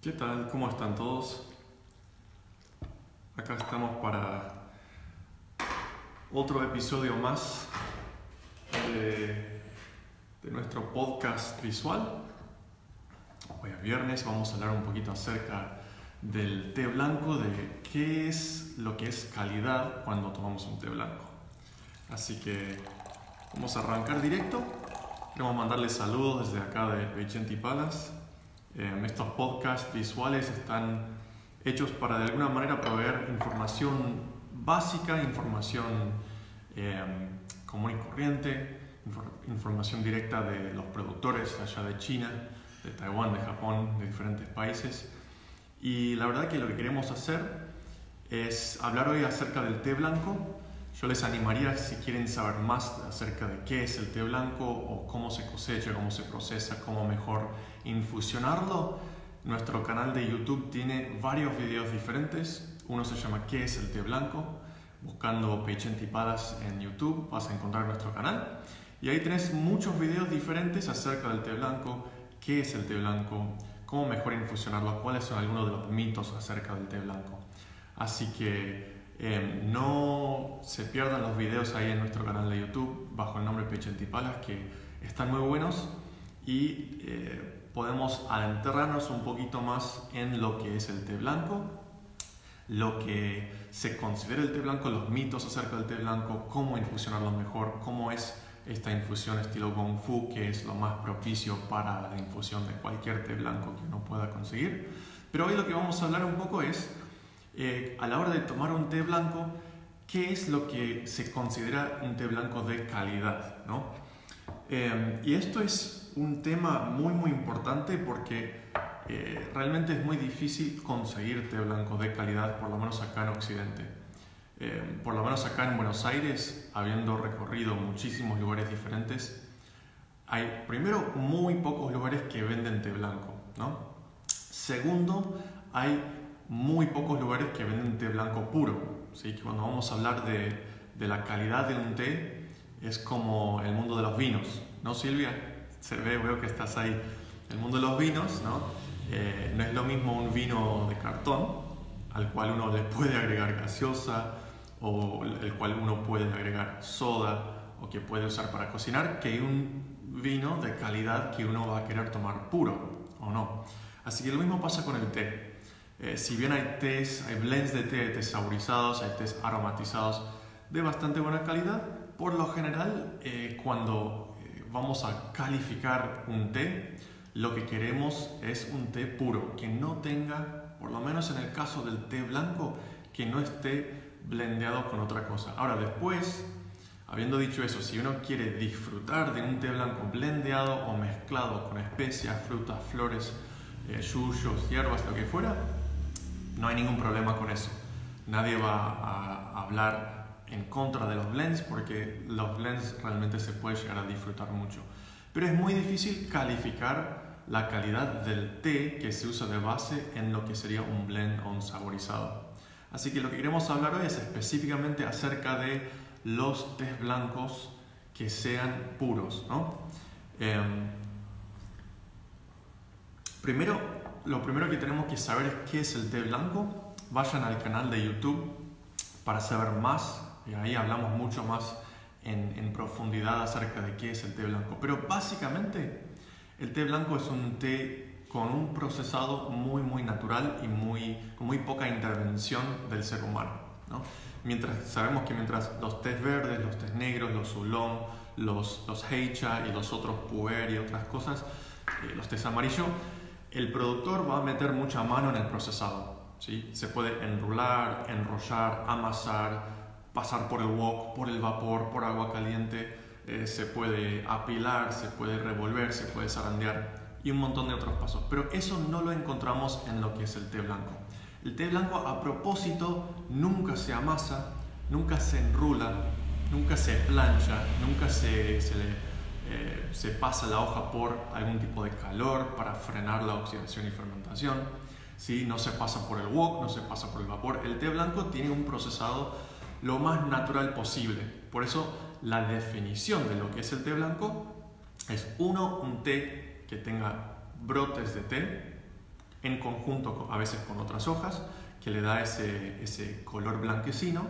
¿Qué tal? ¿Cómo están todos? Acá estamos para otro episodio más de nuestro podcast visual. Hoy es viernes, vamos a hablar un poquito acerca del té blanco, de qué es lo que es calidad cuando tomamos un té blanco. Así que vamos a arrancar directo. Queremos mandarles saludos desde acá de Vicente Palace. Estos podcasts visuales están hechos para de alguna manera proveer información básica, información común y corriente, información directa de los productores allá de China, de Taiwán, de Japón, de diferentes países. Y la verdad que lo que queremos hacer es hablar hoy acerca del té blanco. Yo les animaría, si quieren saber más acerca de qué es el té blanco o cómo se cosecha, cómo se procesa, cómo mejor infusionarlo, nuestro canal de YouTube tiene varios videos diferentes. Uno se llama ¿Qué es el té blanco? Buscando Peichenty Palace en YouTube vas a encontrar nuestro canal. Y ahí tenés muchos videos diferentes acerca del té blanco, qué es el té blanco, cómo mejor infusionarlo, cuáles son algunos de los mitos acerca del té blanco. Así que no se pierdan los videos ahí en nuestro canal de YouTube bajo el nombre Peichenty Palace, que están muy buenos y podemos adentrarnos un poquito más en lo que es el té blanco, lo que se considera el té blanco, los mitos acerca del té blanco, cómo infusionarlo mejor, cómo es esta infusión estilo Kung Fu, que es lo más propicio para la infusión de cualquier té blanco que uno pueda conseguir. Pero hoy lo que vamos a hablar un poco es a la hora de tomar un té blanco, ¿qué es lo que se considera un té blanco de calidad, ¿no? Y esto es un tema muy importante porque realmente es muy difícil conseguir té blanco de calidad, por lo menos acá en Occidente. Por lo menos acá en Buenos Aires, habiendo recorrido muchísimos lugares diferentes, hay primero muy pocos lugares que venden té blanco, ¿no? Segundo, hay muy pocos lugares que venden té blanco puro, ¿sí? Que cuando vamos a hablar de la calidad de un té, es como el mundo de los vinos, ¿no, Silvia? Veo que estás ahí. El mundo de los vinos, ¿no? No es lo mismo un vino de cartón, al cual uno le puede agregar gaseosa, o el cual uno puede agregar soda, o que puede usar para cocinar, que un vino de calidad que uno va a querer tomar puro, ¿o no? Así que lo mismo pasa con el té. Si bien hay tés, hay blends de té, hay tés saborizados, hay tés aromatizados de bastante buena calidad, por lo general cuando vamos a calificar un té, lo que queremos es un té puro, que no tenga, por lo menos en el caso del té blanco, que no esté blendeado con otra cosa. Ahora después, habiendo dicho eso, si uno quiere disfrutar de un té blanco blendeado o mezclado con especias, frutas, flores, yuyos, hierbas, lo que fuera, no hay ningún problema con eso. Nadie va a hablar en contra de los blends porque los blends realmente se puede llegar a disfrutar mucho. Pero es muy difícil calificar la calidad del té que se usa de base en lo que sería un blend o un saborizado. Así que lo que queremos hablar hoy es específicamente acerca de los tés blancos que sean puros, ¿no? Lo primero que tenemos que saber es qué es el té blanco. Vayan al canal de YouTube para saber más, y ahí hablamos mucho más en profundidad acerca de qué es el té blanco. Pero básicamente el té blanco es un té con un procesado muy natural y con muy poca intervención del ser humano, ¿no? Sabemos que mientras los tés verdes, los tés negros, los oolong, los heicha y los otros puer y otras cosas, los tés amarillos, el productor va a meter mucha mano en el procesado, ¿sí? Se puede enrular, enrollar, amasar, pasar por el wok, por el vapor, por agua caliente, se puede apilar, se puede revolver, se puede zarandear y un montón de otros pasos. Pero eso no lo encontramos en lo que es el té blanco. El té blanco, a propósito, nunca se amasa, nunca se enrula, nunca se plancha, nunca se le se pasa la hoja por algún tipo de calor para frenar la oxidación y fermentación, ¿sí? No se pasa por el wok, no se pasa por el vapor. El té blanco tiene un procesado lo más natural posible. Por eso la definición de lo que es el té blanco es un té que tenga brotes de té, en conjunto a veces con otras hojas, que le da ese color blanquecino.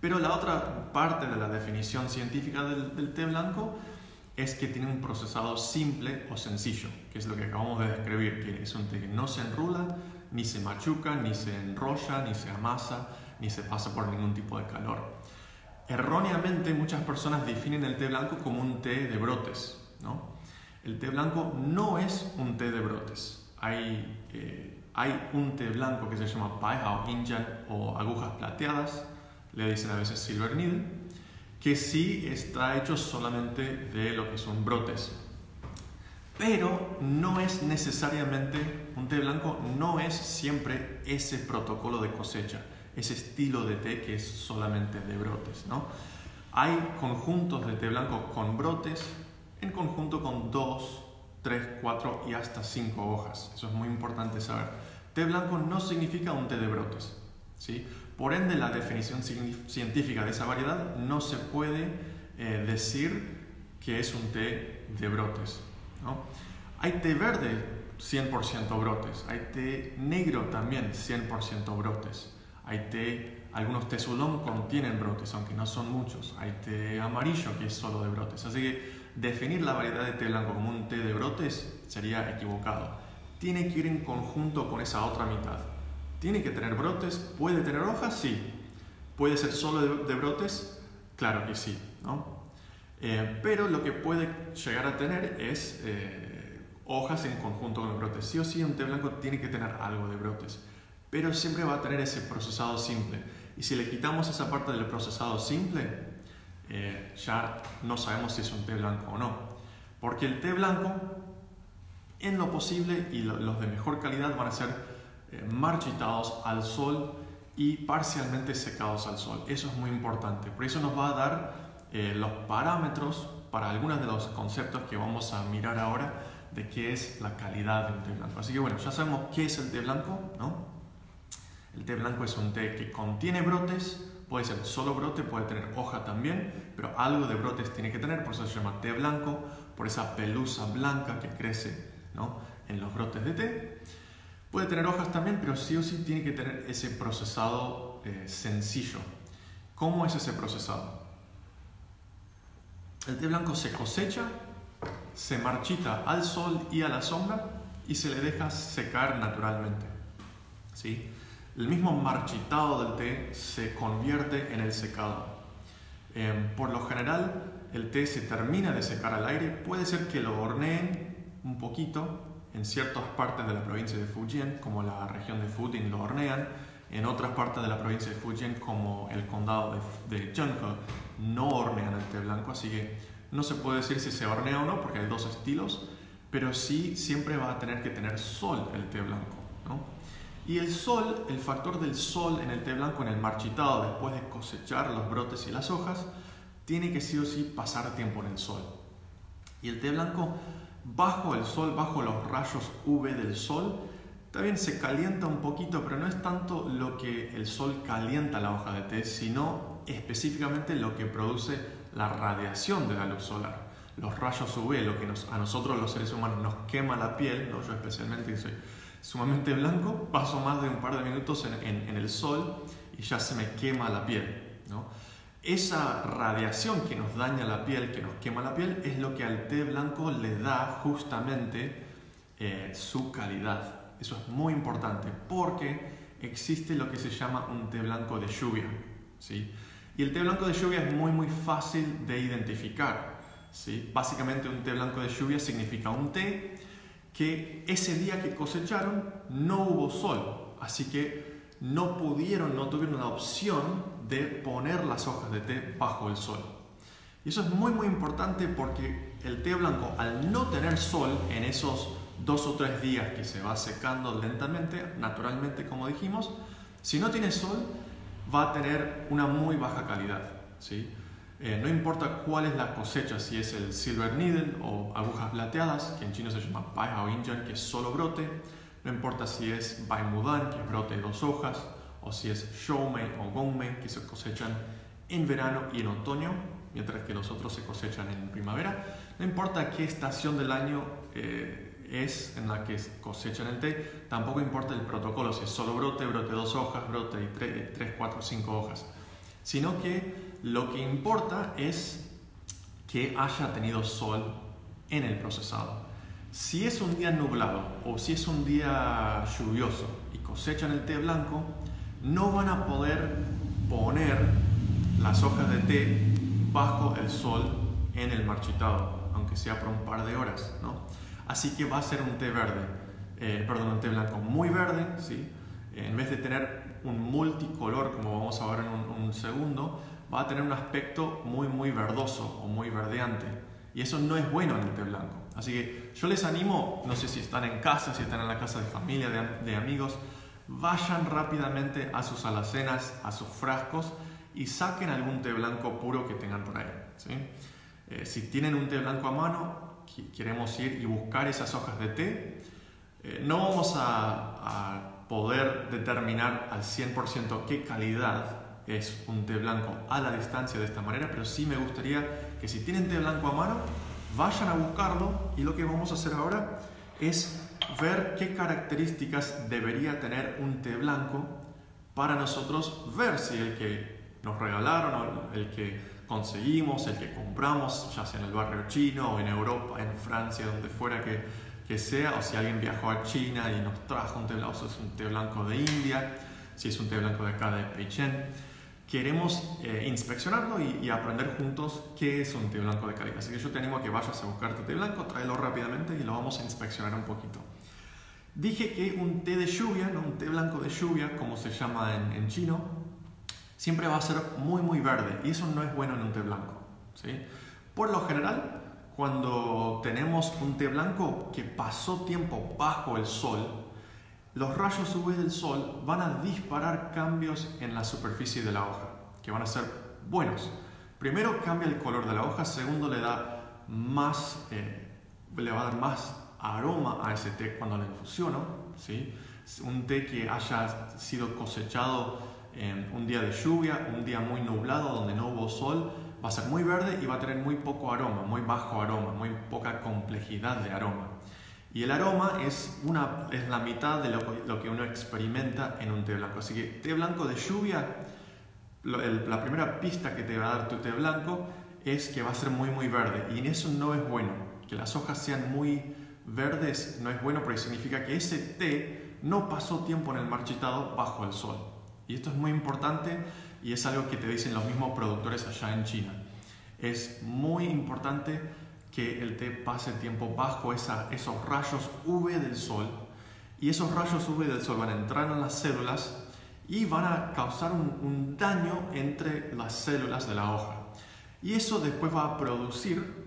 Pero la otra parte de la definición científica del té blanco es que tiene un procesado simple o sencillo, que es lo que acabamos de describir, que es un té que no se enrula, ni se machuca, ni se enrolla, ni se amasa, ni se pasa por ningún tipo de calor. Erróneamente muchas personas definen el té blanco como un té de brotes, ¿no? El té blanco no es un té de brotes. Hay un té blanco que se llama Baihao Injan o agujas plateadas, le dicen a veces silver needle, que sí está hecho solamente de lo que son brotes. Pero no es necesariamente, un té blanco no es siempre ese protocolo de cosecha, ese estilo de té que es solamente de brotes, ¿no? Hay conjuntos de té blanco con brotes en conjunto con 2, 3, 4 y hasta 5 hojas. Eso es muy importante saber. Té blanco no significa un té de brotes, ¿sí? Por ende, la definición científica de esa variedad no se puede decir que es un té de brotes, ¿no? Hay té verde 100% brotes, hay té negro también 100% brotes, hay té, algunos té oolong contienen brotes, aunque no son muchos, hay té amarillo que es solo de brotes. Así que definir la variedad de té blanco como un té de brotes sería equivocado. Tiene que ir en conjunto con esa otra mitad. Tiene que tener brotes, puede tener hojas, sí. Puede ser solo de brotes, claro que sí, ¿no? Pero lo que puede llegar a tener es hojas en conjunto con los brotes. Sí o sí, un té blanco tiene que tener algo de brotes, pero siempre va a tener ese procesado simple. Y si le quitamos esa parte del procesado simple, ya no sabemos si es un té blanco o no. Porque el té blanco, en lo posible, y los de mejor calidad van a ser marchitados al sol y parcialmente secados al sol. Eso es muy importante. Por eso nos va a dar los parámetros para algunos de los conceptos que vamos a mirar ahora de qué es la calidad del té blanco. Así que bueno, ya sabemos qué es el té blanco, ¿no? El té blanco es un té que contiene brotes, puede ser solo brote, puede tener hoja también, pero algo de brotes tiene que tener, por eso se llama té blanco, por esa pelusa blanca que crece, ¿no?, en los brotes de té. Puede tener hojas también, pero sí o sí tiene que tener ese procesado sencillo. ¿Cómo es ese procesado? El té blanco se cosecha, se marchita al sol y a la sombra y se le deja secar naturalmente, ¿sí? El mismo marchitado del té se convierte en el secado. Por lo general, el té se termina de secar al aire. Puede ser que lo horneen un poquito en ciertas partes de la provincia de Fujian, como la región de Futing lo hornean. En otras partes de la provincia de Fujian, como el condado de Zhenghe, no hornean el té blanco, así que no se puede decir si se hornea o no, porque hay dos estilos, pero sí siempre va a tener que tener sol el té blanco, ¿no? Y el sol, el factor del sol en el té blanco, en el marchitado, después de cosechar los brotes y las hojas, tiene que sí o sí pasar tiempo en el sol. Y el té blanco, bajo el sol, bajo los rayos UV del sol, también se calienta un poquito, pero no es tanto lo que el sol calienta la hoja de té, sino específicamente lo que produce la radiación de la luz solar, los rayos UV, lo que a nosotros los seres humanos nos quema la piel, ¿no? Yo especialmente, que soy sumamente blanco, paso más de un par de minutos en el sol y ya se me quema la piel, ¿no? Esa radiación que nos daña la piel, que nos quema la piel, es lo que al té blanco le da justamente su calidad. Eso es muy importante porque existe lo que se llama un té blanco de lluvia, ¿sí? Y el té blanco de lluvia es muy fácil de identificar, ¿sí? Básicamente un té blanco de lluvia significa un té que ese día que cosecharon no hubo sol, así que no tuvieron la opción de poner las hojas de té bajo el sol. Y eso es muy importante porque el té blanco, al no tener sol en esos 2 o 3 días que se va secando lentamente, naturalmente, como dijimos, si no tiene sol, va a tener una muy baja calidad, ¿sí? No importa cuál es la cosecha, si es el silver needle o agujas plateadas, que en chino se llama Baihao Injan, que es solo brote, no importa si es Baimudan, que es brote de 2 hojas, o si es Shoumei o Gongmei, que se cosechan en verano y en otoño, mientras que los otros se cosechan en primavera. No importa qué estación del año es en la que cosechan el té, tampoco importa el protocolo, si es solo brote, brote 2 hojas, brote 3, 4, 5 hojas, sino que lo que importa es que haya tenido sol en el procesado. Si es un día nublado o si es un día lluvioso y cosechan el té blanco, no van a poder poner las hojas de té bajo el sol en el marchitado, aunque sea por un par de horas, ¿no? Así que va a ser un té verde, un té blanco muy verde, ¿sí? En vez de tener un multicolor, como vamos a ver en un segundo, va a tener un aspecto muy, muy verdoso o muy verdeante. Y eso no es bueno en el té blanco. Así que yo les animo, no sé si están en casa, si están en la casa de familia, de amigos, vayan rápidamente a sus alacenas, a sus frascos y saquen algún té blanco puro que tengan por ahí, ¿sí? Si tienen un té blanco a mano, queremos ir y buscar esas hojas de té. No vamos a poder determinar al 100% qué calidad es un té blanco a la distancia de esta manera, pero sí me gustaría que si tienen té blanco a mano, vayan a buscarlo, y lo que vamos a hacer ahora es ver qué características debería tener un té blanco para nosotros ver si el que nos regalaron o el que conseguimos, el que compramos, ya sea en el barrio chino o en Europa, en Francia, donde fuera que sea, o si alguien viajó a China y nos trajo un té blanco, o si es un té blanco de India, si es un té blanco de acá de Peichén. Queremos inspeccionarlo y aprender juntos qué es un té blanco de calidad. Así que yo te animo a que vayas a buscar tu té blanco, tráelo rápidamente y lo vamos a inspeccionar un poquito. Dije que un té de lluvia, ¿no? Un té blanco de lluvia, como se llama en chino, siempre va a ser muy muy verde, y eso no es bueno en un té blanco, ¿sí? Por lo general, cuando tenemos un té blanco que pasó tiempo bajo el sol, los rayos UV del sol van a disparar cambios en la superficie de la hoja, que van a ser buenos. Primero, cambia el color de la hoja. Segundo, le va a dar más aroma a ese té cuando lo infusiono, ¿sí? Un té que haya sido cosechado en un día de lluvia, un día muy nublado donde no hubo sol, va a ser muy verde y va a tener muy poco aroma, muy bajo aroma, muy poca complejidad de aroma. Y el aroma es la mitad de lo que uno experimenta en un té blanco. Así que té blanco de lluvia, la primera pista que te va a dar tu té blanco es que va a ser muy muy verde, y en eso no es bueno. Que las hojas sean muy verdes no es bueno, porque significa que ese té no pasó tiempo en el marchitado bajo el sol. Y esto es muy importante, y es algo que te dicen los mismos productores allá en China. Es muy importante que el té pase tiempo bajo esos rayos UV del sol, y esos rayos UV del sol van a entrar en las células y van a causar un daño entre las células de la hoja, y eso después va a producir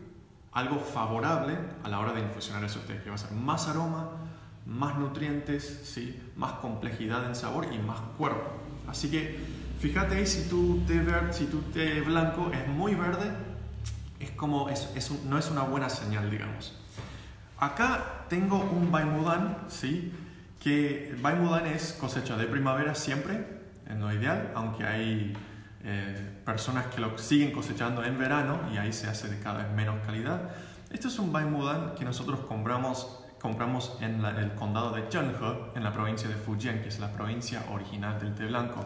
algo favorable a la hora de infusionar ese té, que va a ser más aroma, más nutrientes, ¿sí? Más complejidad en sabor y más cuerpo. Así que fíjate ahí, si tu té blanco es muy verde, no es una buena señal, digamos. Acá tengo un Baimudan, ¿sí? Que el Baimudan es cosecha de primavera siempre, en lo ideal, aunque hay personas que lo siguen cosechando en verano y ahí se hace de cada vez menos calidad. Este es un Baimudan que nosotros compramos en el condado de Zhenghe, en la provincia de Fujian, que es la provincia original del té blanco.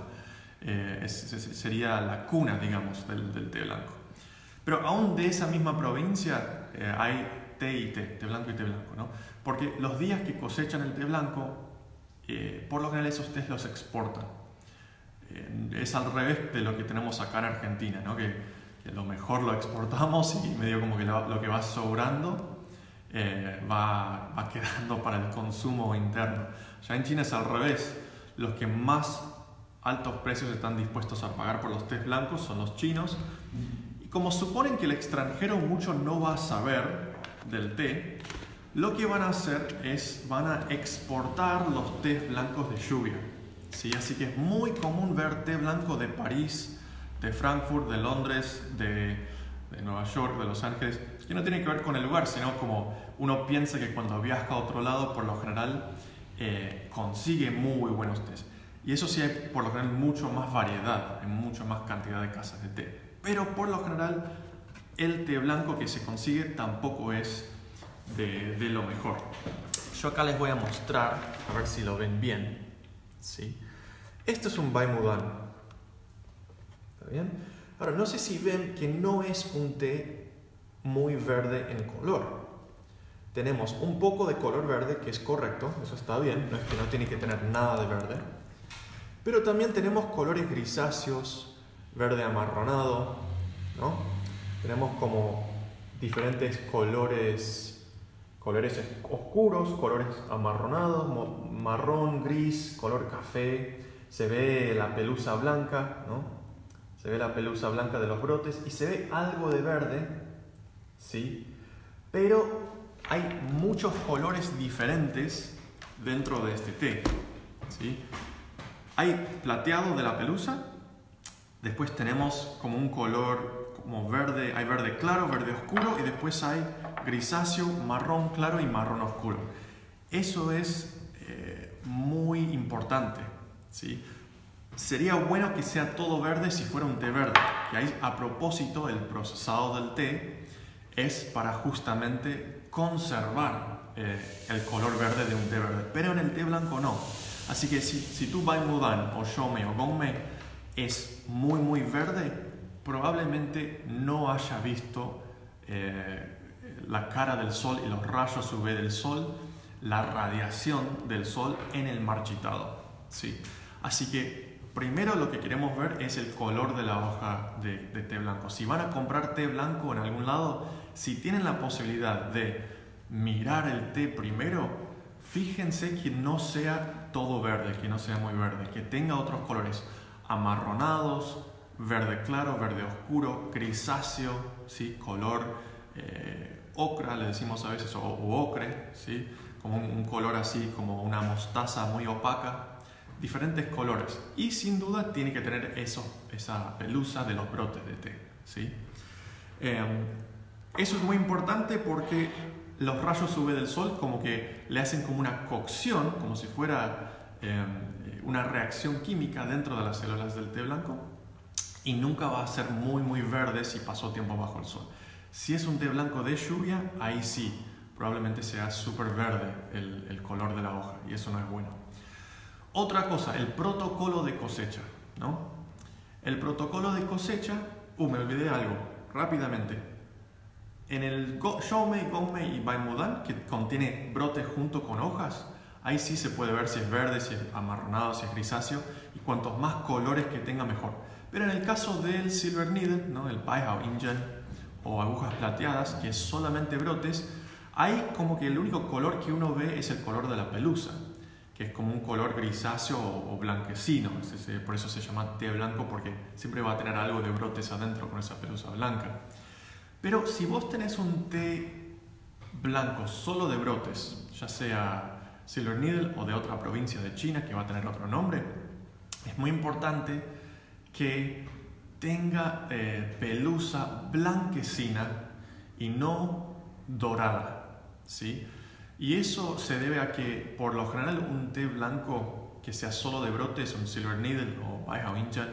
Sería la cuna, digamos, del té blanco. Pero aún de esa misma provincia hay té y té, té blanco, ¿no? Porque los días que cosechan el té blanco, por lo general esos tés los exportan. Es al revés de lo que tenemos acá en Argentina, ¿no? Que lo mejor lo exportamos y medio como que lo que va sobrando va quedando para el consumo interno. Ya en China es al revés. Los que más altos precios están dispuestos a pagar por los tés blancos son los chinos. Como suponen que el extranjero mucho no va a saber del té, lo que van a hacer es van a exportar los tés blancos de lluvia, ¿sí? Así que es muy común ver té blanco de París, de Frankfurt, de Londres, de Nueva York, de Los Ángeles, que no tiene que ver con el lugar, sino como uno piensa que cuando viaja a otro lado, por lo general consigue muy buenos tés. Y eso sí, hay por lo general mucho más variedad, hay mucho más cantidad de casas de té. Pero por lo general el té blanco que se consigue tampoco es de lo mejor. Yo acá les voy a mostrar, a ver si lo ven bien, ¿sí? Esto es un Baimudán. ¿Está bien? Ahora, no sé si ven que no es un té muy verde en color. Tenemos un poco de color verde, que es correcto, eso está bien, no es que no tiene que tener nada de verde. Pero también tenemos colores grisáceos, verde amarronado, ¿no? Tenemos como diferentes colores oscuros, colores amarronados, marrón, gris, color café. Se ve la pelusa blanca, ¿no? Se ve la pelusa blanca de los brotes y se ve algo de verde, ¿sí? Pero hay muchos colores diferentes dentro de este té, ¿sí? Hay plateado de la pelusa, después tenemos como un color como verde, hay verde claro, verde oscuro y después hay grisáceo, marrón claro y marrón oscuro. Eso es muy importante, ¿sí? Sería bueno que sea todo verde si fuera un té verde, que ahí a propósito el procesado del té es para justamente conservar el color verde de un té verde, pero en el té blanco no. Así que si tu Baimudán o Shomei o Gongmei es muy muy verde, probablemente no haya visto la cara del sol y los rayos UV del sol, la radiación del sol en el marchitado, ¿sí? Así que primero lo que queremos ver es el color de la hoja de té blanco. Si van a comprar té blanco en algún lado, si tienen la posibilidad de mirar el té primero, fíjense que no sea todo verde, que no sea muy verde, que tenga otros colores amarronados, verde claro, verde oscuro, grisáceo, ¿sí? Color ocra, le decimos a veces, o ocre, ¿sí? Como un color así, como una mostaza muy opaca, diferentes colores. Y sin duda tiene que tener esa pelusa de los brotes de té, ¿sí? Eso es muy importante porque los rayos UV del sol como que le hacen como una cocción, como si fuera una reacción química dentro de las células del té blanco, y nunca va a ser muy muy verde si pasó tiempo bajo el sol. Si es un té blanco de lluvia, ahí sí, probablemente sea súper verde el color de la hoja, y eso no es bueno. Otra cosa, el protocolo de cosecha, ¿no? El protocolo de cosecha, me olvidé algo, rápidamente. En el Shomei, Gongmei y Baimudán, que contiene brotes junto con hojas, ahí sí se puede ver si es verde, si es amarronado, si es grisáceo, y cuantos más colores que tenga mejor. Pero en el caso del Silver Needle, ¿no? El Paihao Injen, o agujas plateadas, que es solamente brotes, hay como que el único color que uno ve es el color de la pelusa, que es como un color grisáceo o blanquecino, por eso se llama té blanco, porque siempre va a tener algo de brotes adentro con esa pelusa blanca. Pero si vos tenés un té blanco solo de brotes, ya sea Silver Needle o de otra provincia de China que va a tener otro nombre, es muy importante que tenga pelusa blanquecina y no dorada, ¿sí? Y eso se debe a que por lo general un té blanco que sea solo de brotes, un Silver Needle o Paihao Injan,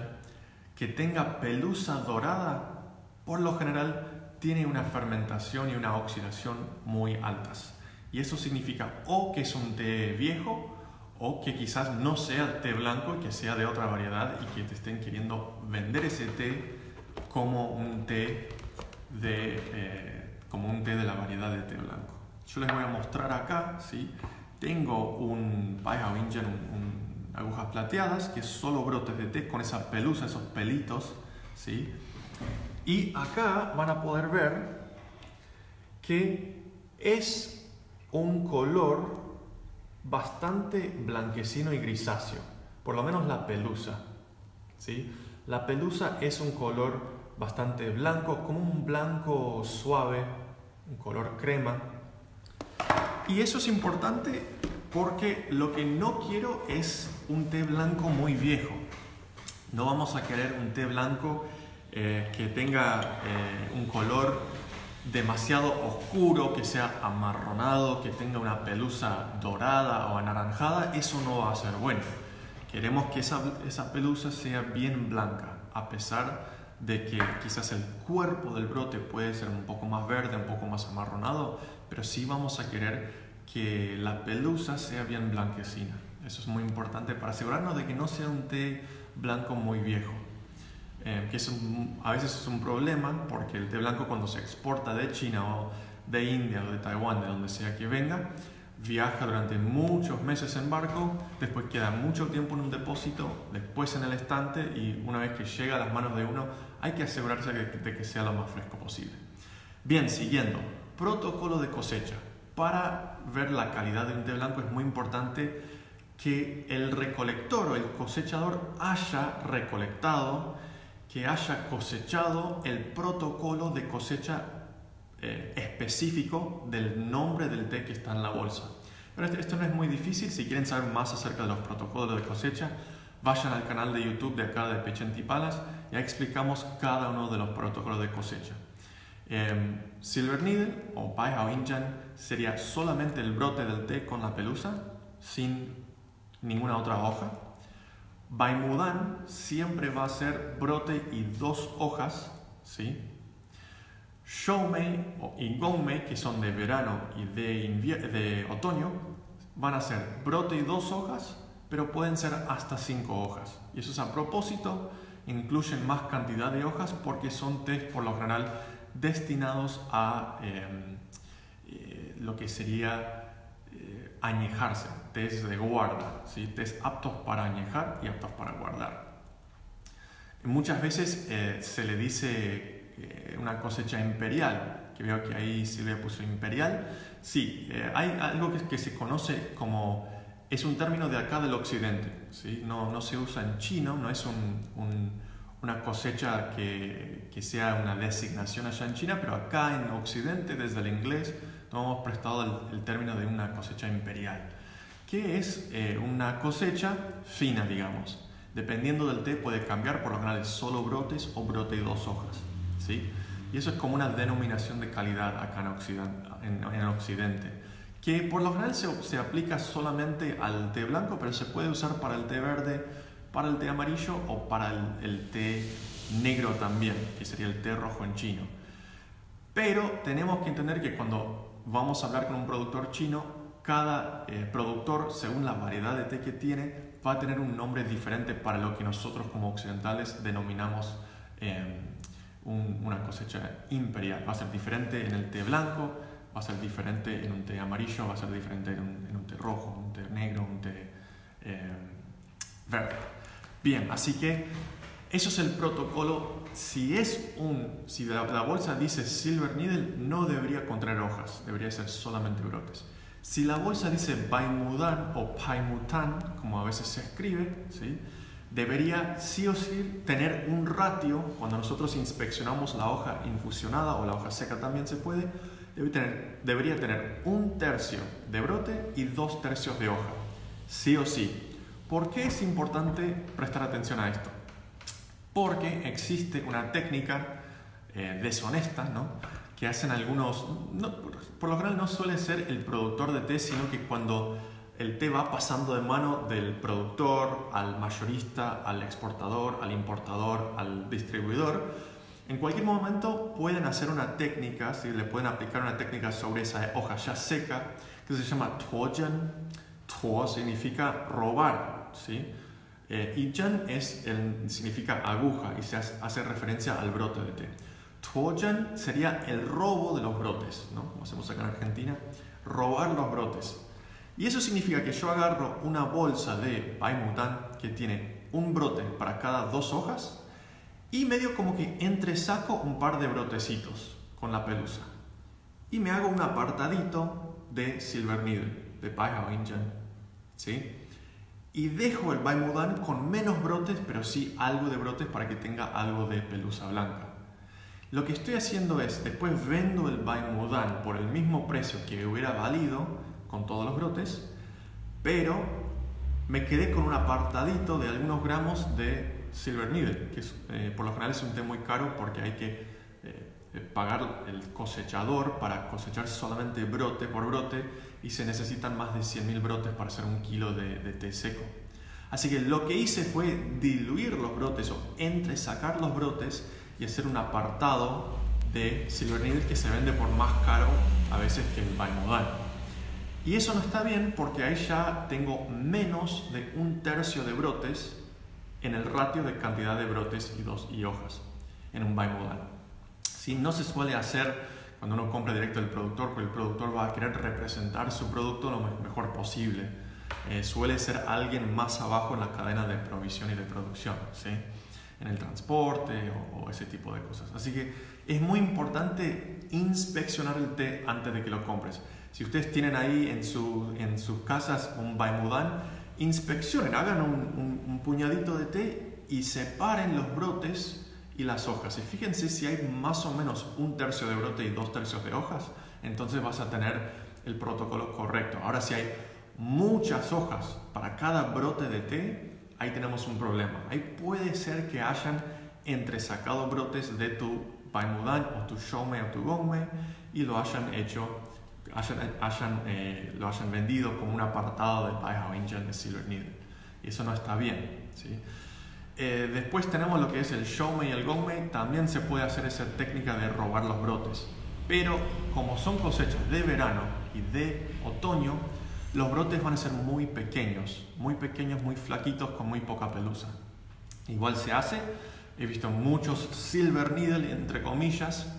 que tenga pelusa dorada, por lo general tiene una fermentación y una oxidación muy altas, y eso significa o que es un té viejo o que quizás no sea té blanco, que sea de otra variedad y que te estén queriendo vender ese té como un té de la variedad de té blanco. Yo les voy a mostrar acá, ¿sí? Tengo un Paihao Injan, agujas plateadas, que es solo brotes de té con esa pelusa, esos pelitos, ¿sí? Y acá van a poder ver que es un color bastante blanquecino y grisáceo, por lo menos la pelusa, ¿sí? La pelusa es un color bastante blanco, como un blanco suave, un color crema, y eso es importante porque lo que no quiero es un té blanco muy viejo. No vamos a querer un té blanco que tenga un color demasiado oscuro, que sea amarronado, que tenga una pelusa dorada o anaranjada. Eso no va a ser bueno. Queremos que esa pelusa sea bien blanca, a pesar de que quizás el cuerpo del brote puede ser un poco más verde, un poco más amarronado, pero sí vamos a querer que la pelusa sea bien blanquecina. Eso es muy importante para asegurarnos de que no sea un té blanco muy viejo, que es a veces es un problema, porque el té blanco, cuando se exporta de China o de India o de Taiwán, de donde sea que venga, viaja durante muchos meses en barco, después queda mucho tiempo en un depósito, después en el estante, y una vez que llega a las manos de uno hay que asegurarse de que sea lo más fresco posible. Bien, siguiendo, protocolo de cosecha. Para ver la calidad de un té blanco es muy importante que el recolector o el cosechador haya recolectado, que haya cosechado el protocolo de cosecha específico del nombre del té que está en la bolsa. Pero esto no es muy difícil. Si quieren saber más acerca de los protocolos de cosecha, vayan al canal de YouTube de acá de Pechenti Palace, y ahí explicamos cada uno de los protocolos de cosecha. Silver Needle o Paiha o Injan sería solamente el brote del té con la pelusa, sin ninguna otra hoja. Baimudan siempre va a ser brote y dos hojas, ¿sí? Shoumei y Goumei, que son de verano y de otoño, van a ser brote y dos hojas, pero pueden ser hasta 5 hojas. Y eso es a propósito, incluyen más cantidad de hojas porque son tés por lo general destinados a lo que sería añejarse, tés de guarda, ¿sí? Tés aptos para añejar y aptos para guardar. Muchas veces se le dice una cosecha imperial, que veo que ahí Silvia puso imperial. Sí, hay algo que se conoce como, es un término de acá del occidente, ¿sí? No se usa en chino, no es una cosecha que sea una designación allá en China, pero acá en occidente, desde el inglés, tomamos prestado el término de una cosecha imperial, que es una cosecha fina, digamos. Dependiendo del té puede cambiar, por lo general es solo brotes o brote y dos hojas, ¿sí? Y eso es como una denominación de calidad acá en el occidente, que por lo general se aplica solamente al té blanco, pero se puede usar para el té verde, para el té amarillo o para el té negro también, que sería el té rojo en chino. Pero tenemos que entender que cuando vamos a hablar con un productor chino, cada productor, según la variedad de té que tiene, va a tener un nombre diferente para lo que nosotros como occidentales denominamos una cosecha imperial. Va a ser diferente en el té blanco, va a ser diferente en un té amarillo, va a ser diferente en un té rojo, un té negro, un té verde. Bien, así que eso es el protocolo. Si la bolsa dice Silver Needle, no debería contraer hojas, debería ser solamente brotes. Si la bolsa dice Baimudan o Paimutan, como a veces se escribe, ¿sí?, debería sí o sí tener un ratio. Cuando nosotros inspeccionamos la hoja infusionada o la hoja seca también se puede, debería tener 1/3 de brote y 2/3 de hoja, sí o sí. ¿Por qué es importante prestar atención a esto? Porque existe una técnica deshonesta, ¿no?, que hacen algunos, por lo general no suele ser el productor de té, sino que cuando el té va pasando de mano del productor al mayorista, al exportador, al importador, al distribuidor, en cualquier momento pueden hacer una técnica, ¿sí?, le pueden aplicar una técnica sobre esa hoja ya seca que se llama Tuojan. Tuo significa robar, ¿sí?, y Jan significa aguja, y se hace referencia al brote de té. Tuojan sería el robo de los brotes, ¿no?, como hacemos acá en Argentina, robar los brotes. Y eso significa que yo agarro una bolsa de Baimudan que tiene un brote para cada 2 hojas y medio como que entresaco un par de brotecitos con la pelusa y me hago un apartadito de Silver Needle, de Paiha o Injan, ¿sí? Y dejo el Baimudan con menos brotes, pero sí algo de brotes para que tenga algo de pelusa blanca. Lo que estoy haciendo es, después vendo el Baimudan por el mismo precio que hubiera valido con todos los brotes, pero me quedé con un apartadito de algunos gramos de Silver Needle, que es, por lo general es un té muy caro porque hay que pagar el cosechador para cosechar solamente brote por brote, y se necesitan más de 100.000 brotes para hacer 1 kilo de té seco. Así que lo que hice fue diluir los brotes o entresacar los brotes y hacer un apartado de Silver Needle que se vende por más caro a veces que el bimodal. Y eso no está bien porque ahí ya tengo menos de 1/3 de brotes en el ratio de cantidad de brotes y hojas en un bimodal. ¿Sí? No se suele hacer cuando uno compra directo del productor, porque el productor va a querer representar su producto lo mejor posible. Suele ser alguien más abajo en la cadena de provisión y de producción, ¿sí? En el transporte o ese tipo de cosas. Así que es muy importante inspeccionar el té antes de que lo compres. Si ustedes tienen ahí en sus casas un bimodal, inspeccionen, hagan un puñadito de té y separen los brotes y las hojas. Y fíjense si hay más o menos 1/3 de brote y 2/3 de hojas, entonces vas a tener el protocolo correcto. Ahora, si hay muchas hojas para cada brote de té, ahí tenemos un problema. Ahí puede ser que hayan entresacado brotes de tu bimodal o tu shomei o tu gongmei y lo hayan hecho, lo hayan vendido como un apartado de Baihao Injan de Silver Needle, y eso no está bien, ¿sí? Después tenemos lo que es el shomei y el gongmei. También se puede hacer esa técnica de robar los brotes, pero como son cosechas de verano y de otoño, los brotes van a ser muy pequeños, muy flaquitos, con muy poca pelusa. Igual se hace, he visto muchos Silver Needle, entre comillas,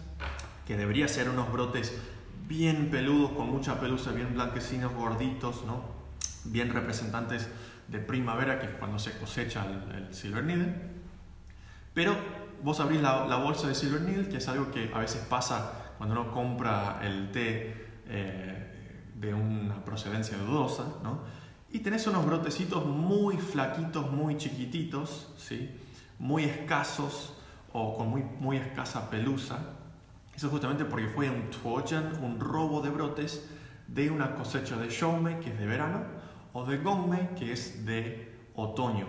que debería ser unos brotes bien peludos, con mucha pelusa, bien blanquecinos, gorditos, ¿no? Bien representantes de primavera, que es cuando se cosecha el Silver Needle. Pero vos abrís la bolsa de Silver Needle, que es algo que a veces pasa cuando uno compra el té de una procedencia dudosa, ¿no? Y tenés unos brotecitos muy flaquitos, muy chiquititos, ¿sí? Muy escasos o con muy escasa pelusa. Eso justamente porque fue un tuojian, un robo de brotes de una cosecha de shomei, que es de verano, o de gongmei, que es de otoño.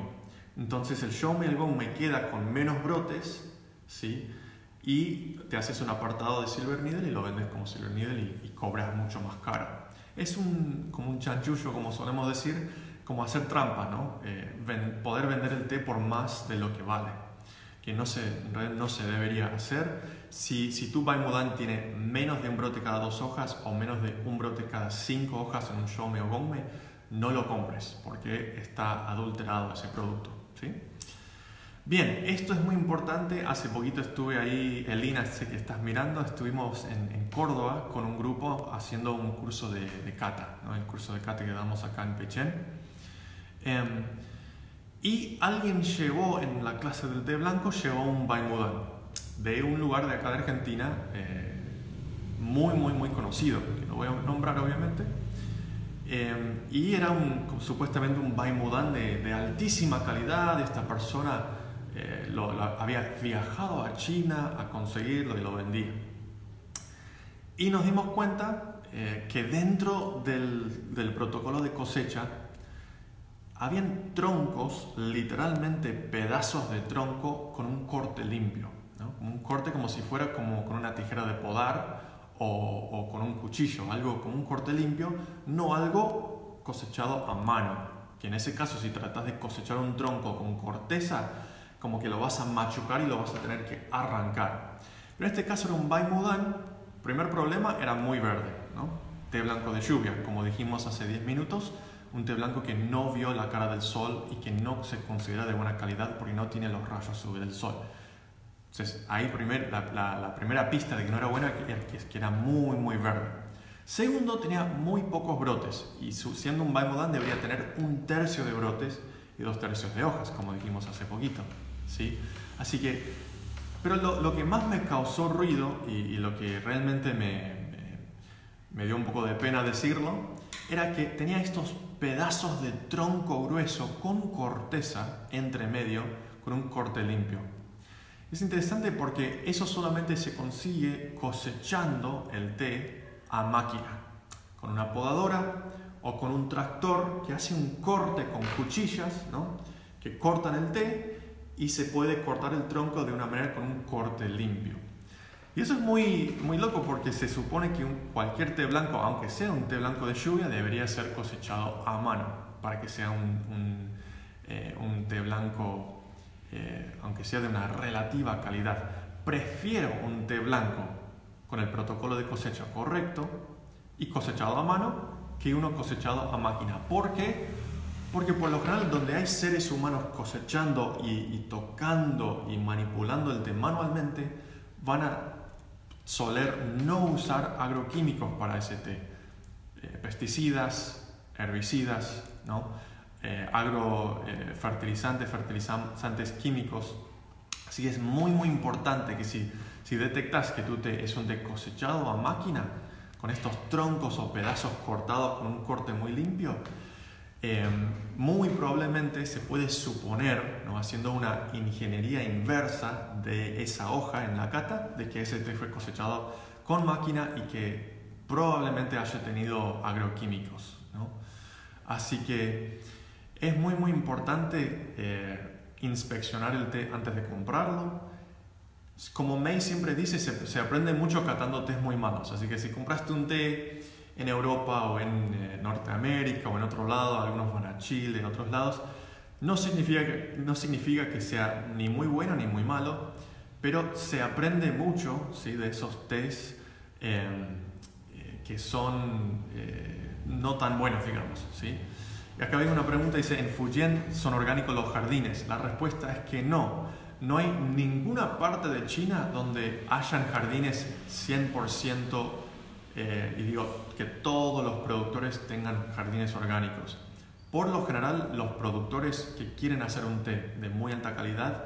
Entonces el shomei y el gongmei queda con menos brotes, ¿sí? Y te haces un apartado de Silver Needle y lo vendes como Silver Needle y cobras mucho más caro. Es como un chanchullo, como solemos decir, como hacer trampa, ¿no? Poder vender el té por más de lo que vale, que no se debería hacer. Si tu bimodal tiene menos de un brote cada 2 hojas o menos de un brote cada 5 hojas en un shomei o gongmei, no lo compres porque está adulterado ese producto, ¿sí? Bien, esto es muy importante. Hace poquito estuve ahí, Elina, sé que estás mirando, estuvimos en Córdoba con un grupo haciendo un curso de kata, ¿no? El curso de kata que damos acá en Pechén. Y alguien llevó, en la clase del té blanco, llevó un bimodal de un lugar de acá de Argentina, muy conocido, que no voy a nombrar obviamente, y era supuestamente un bimodal de altísima calidad. Esta persona había viajado a China a conseguirlo y lo vendía. Y nos dimos cuenta que dentro del protocolo de cosecha habían troncos, literalmente pedazos de tronco con un corte limpio, ¿no? Un corte como si fuera como con una tijera de podar o con un cuchillo, algo como un corte limpio, no algo cosechado a mano, que en ese caso, si tratas de cosechar un tronco con corteza, como que lo vas a machucar y lo vas a tener que arrancar. Pero en este caso era un bimodal. Primer problema, era muy verde, ¿no? Té blanco de lluvia, como dijimos hace 10 minutos, un té blanco que no vio la cara del sol y que no se considera de buena calidad porque no tiene los rayos del sol. Entonces, ahí la primera pista de que no era buena es que era muy verde. Segundo, tenía muy pocos brotes, y siendo un bimodal debería tener 1/3 de brotes y 2/3 de hojas, como dijimos hace poquito, ¿sí? Así que, pero lo que más me causó ruido y lo que realmente me dio un poco de pena decirlo, era que tenía estos pedazos de tronco grueso con corteza entre medio, con un corte limpio. Es interesante porque eso solamente se consigue cosechando el té a máquina, con una podadora o con un tractor que hace un corte con cuchillas, ¿no? Que cortan el té y se puede cortar el tronco de una manera con un corte limpio. Y eso es muy loco porque se supone que cualquier té blanco, aunque sea un té blanco de lluvia, debería ser cosechado a mano para que sea un té blanco, aunque sea de una relativa calidad. prefiero un té blanco con el protocolo de cosecha correcto y cosechado a mano que uno cosechado a máquina. ¿Por qué? Porque por lo general donde hay seres humanos cosechando y tocando y manipulando el té manualmente, van a soler no usar agroquímicos para ese té. Pesticidas, herbicidas, ¿no? fertilizantes químicos. Así que es muy importante que si detectas que tu té es un té cosechado a máquina, con estos troncos o pedazos cortados con un corte muy limpio, muy probablemente se puede suponer, ¿no?, haciendo una ingeniería inversa de esa hoja en la cata, de que ese té fue cosechado con máquina y que probablemente haya tenido agroquímicos, ¿no? Así que es muy importante inspeccionar el té antes de comprarlo. Como May siempre dice, se aprende mucho catando tés muy malos. Así que si compraste un té en Europa o en Norteamérica o en otro lado, algunos van a Chile, en otros lados, no significa que sea ni muy bueno ni muy malo, pero se aprende mucho, ¿sí?, de esos tés que son no tan buenos, digamos, ¿sí? Y acá viene una pregunta, dice, ¿en Fujian son orgánicos los jardines? La respuesta es que no hay ninguna parte de China donde hayan jardines 100%, y digo que todos los productores tengan jardines orgánicos. Por lo general, los productores que quieren hacer un té de muy alta calidad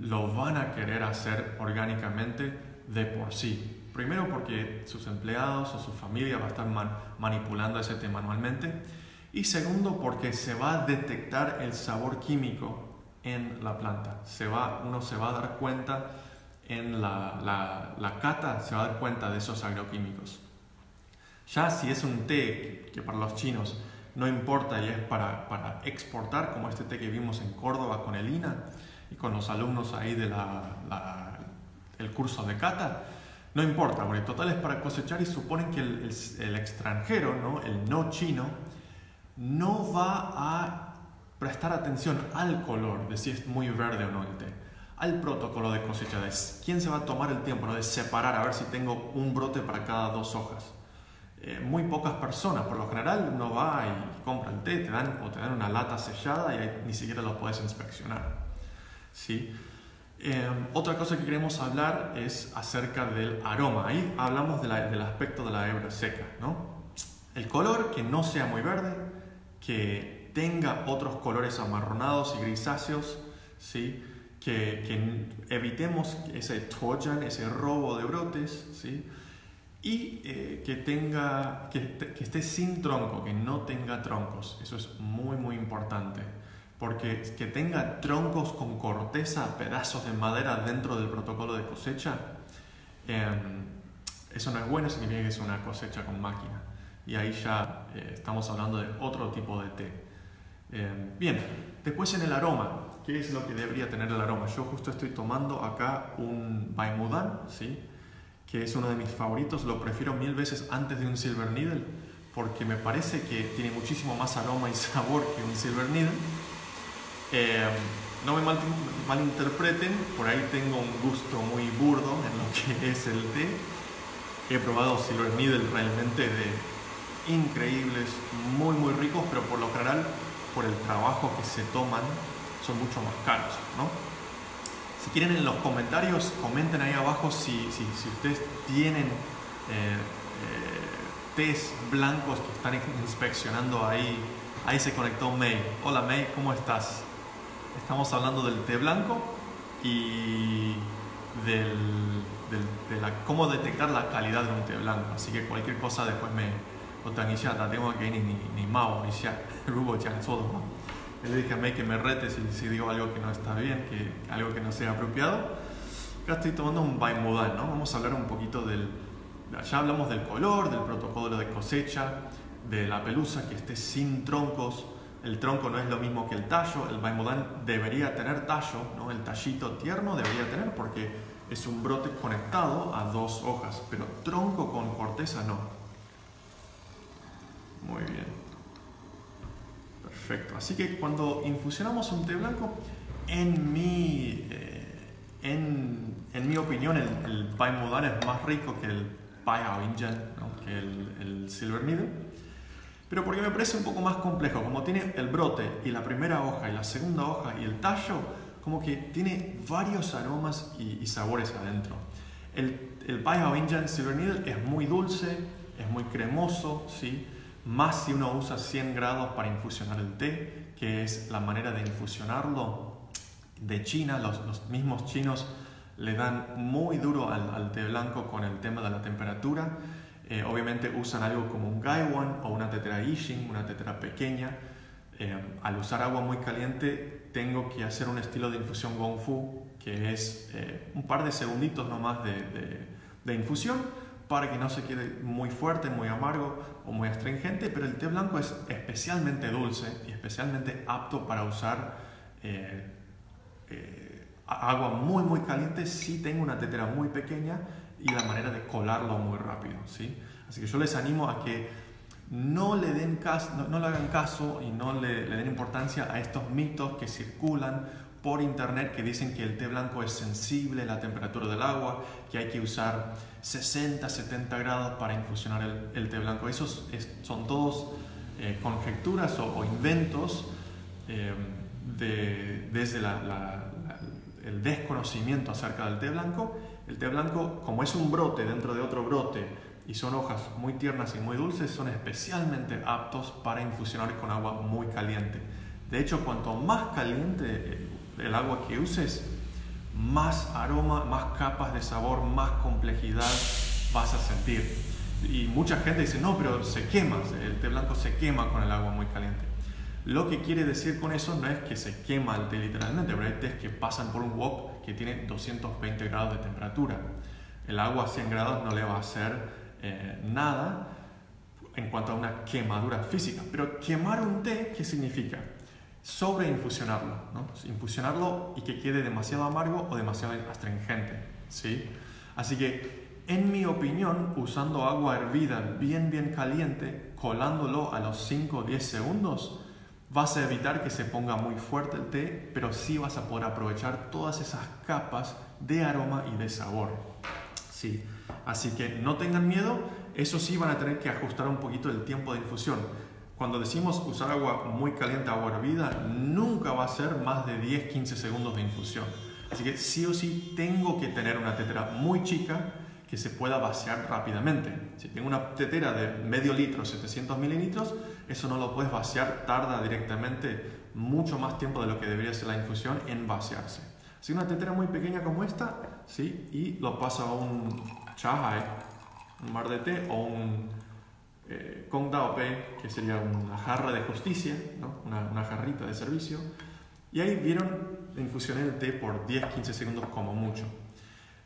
lo van a querer hacer orgánicamente de por sí. Primero porque sus empleados o su familia va a estar manipulando ese té manualmente, y segundo porque se va a detectar el sabor químico en la planta. Uno se va a dar cuenta en la cata, se va a dar cuenta de esos agroquímicos. Ya si es un té que para los chinos no importa y es para exportar, como este té que vimos en Córdoba con Elina y con los alumnos ahí de el curso de cata, no importa, porque total es para cosechar, y suponen que el extranjero, ¿no?, el no chino, no va a prestar atención al color, de si es muy verde o no el té, al protocolo de cosecha, de quién se va a tomar el tiempo, ¿no?, de separar, a ver si tengo un brote para cada dos hojas. Muy pocas personas, por lo general uno va y compra el té, te dan una lata sellada y ahí ni siquiera lo puedes inspeccionar, ¿sí? Otra cosa que queremos hablar es acerca del aroma. Ahí hablamos del aspecto de la hebra seca, ¿no? El color, que no sea muy verde, que tenga otros colores amarronados y grisáceos, ¿sí?, que evitemos ese toyan, ese robo de brotes, ¿sí?, y que esté sin tronco, que no tenga troncos. Eso es muy importante, porque que tenga troncos con corteza, pedazos de madera dentro del protocolo de cosecha, eso no es bueno, significa que es una cosecha con máquina, y ahí ya estamos hablando de otro tipo de té. Bien, después en el aroma, ¿qué es lo que debería tener el aroma? Yo justo estoy tomando acá un Baimudan, ¿sí?, que es uno de mis favoritos, lo prefiero 1000 veces antes de un Silver Needle, porque me parece que tiene muchísimo más aroma y sabor que un Silver Needle. No me malinterpreten, por ahí tengo un gusto muy burdo en lo que es el té. He probado Silver Needle realmente de increíbles, muy ricos, pero por lo general, por el trabajo que se toman, son mucho más caros, ¿no? Si quieren, en los comentarios comenten ahí abajo si ustedes tienen tés blancos que están inspeccionando ahí. Ahí se conectó May. Hola May, ¿cómo estás? Estamos hablando del té blanco y de cómo detectar la calidad de un té blanco. Así que cualquier cosa después le dije a May que me rete si digo algo que no está bien, algo que no sea apropiado. Acá estoy tomando un Baimudan, ¿no? Vamos a hablar un poquito ya hablamos del color, del protocolo de cosecha, de la pelusa, que esté sin troncos. El tronco no es lo mismo que el tallo. El Baimudan debería tener tallo, ¿no? El tallito tierno debería tener, porque es un brote conectado a dos hojas, pero tronco con corteza no. Muy bien, perfecto. Así que cuando infusionamos un té blanco, en mi En mi opinión, el pie modal es más rico que el pie Abingen, ¿no? Que el Silver Needle. Pero porque me parece un poco más complejo, como tiene el brote y la primera hoja y la segunda hoja y el tallo, como que tiene varios aromas y sabores adentro. El pie Abingen Silver Needle es muy dulce, es muy cremoso, ¿sí? Más si uno usa 100 grados para infusionar el té, que es la manera de infusionarlo de China. Los mismos chinos le dan muy duro al té blanco con el tema de la temperatura. Obviamente usan algo como un gaiwan o una tetera yixing, una tetera pequeña. Al usar agua muy caliente tengo que hacer un estilo de infusión gongfu, que es un par de segunditos nomás de infusión, para que no se quede muy fuerte, muy amargo o muy astringente. Pero el té blanco es especialmente dulce y especialmente apto para usar agua muy muy caliente si tengo una tetera muy pequeña y la manera de colarlo muy rápido, ¿sí? Así que yo les animo a que no le hagan caso y no le den importancia a estos mitos que circulan por internet, que dicen que el té blanco es sensible a la temperatura del agua, que hay que usar 60, 70 grados para infusionar el té blanco. Esos son todos conjeturas o inventos desde el desconocimiento acerca del té blanco. El té blanco, como es un brote dentro de otro brote y son hojas muy tiernas y muy dulces, son especialmente aptos para infusionar con agua muy caliente. De hecho, cuanto más caliente el agua que uses, más aroma, más capas de sabor, más complejidad vas a sentir. Y mucha gente dice, no, pero se quema, el té blanco se quema con el agua muy caliente. Lo que quiere decir con eso no es que se quema el té literalmente, pero hay tés que pasan por un wok que tiene 220 grados de temperatura. El agua a 100 grados no le va a hacer nada en cuanto a una quemadura física. Pero quemar un té, ¿qué significa? Sobreinfusionarlo, ¿no? Infusionarlo y que quede demasiado amargo o demasiado astringente, ¿sí? Así que, en mi opinión, usando agua hervida bien bien caliente, colándolo a los 5 o 10 segundos, vas a evitar que se ponga muy fuerte el té, pero sí vas a poder aprovechar todas esas capas de aroma y de sabor, ¿sí? Así que no tengan miedo. Eso sí, van a tener que ajustar un poquito el tiempo de infusión. Cuando decimos usar agua muy caliente, agua hervida, nunca va a ser más de 10-15 segundos de infusión. Así que sí o sí tengo que tener una tetera muy chica que se pueda vaciar rápidamente. Si tengo una tetera de medio litro, 700 mililitros, eso no lo puedes vaciar, tarda directamente mucho más tiempo de lo que debería ser la infusión en vaciarse. Así que una tetera muy pequeña como esta, ¿sí? Y lo paso a un chahai, un mar de té, o un Kong Dao Pei, que sería una jarra de justicia, ¿no? Una jarrita de servicio. Y ahí vieron, infusioné el té por 10-15 segundos como mucho.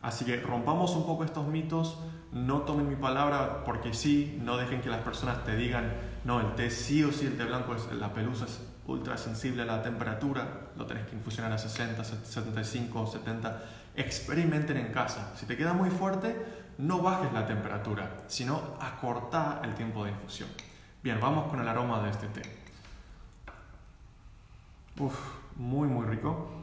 Así que rompamos un poco estos mitos. No tomen mi palabra porque sí, no dejen que las personas te digan, no, el té sí o sí, el té blanco, la pelusa es ultra sensible a la temperatura, lo tenés que infusionar a 60, 75, 70. Experimenten en casa. Si te queda muy fuerte, no bajes la temperatura, sino acortá el tiempo de infusión. Bien, vamos con el aroma de este té. Uf, muy muy rico.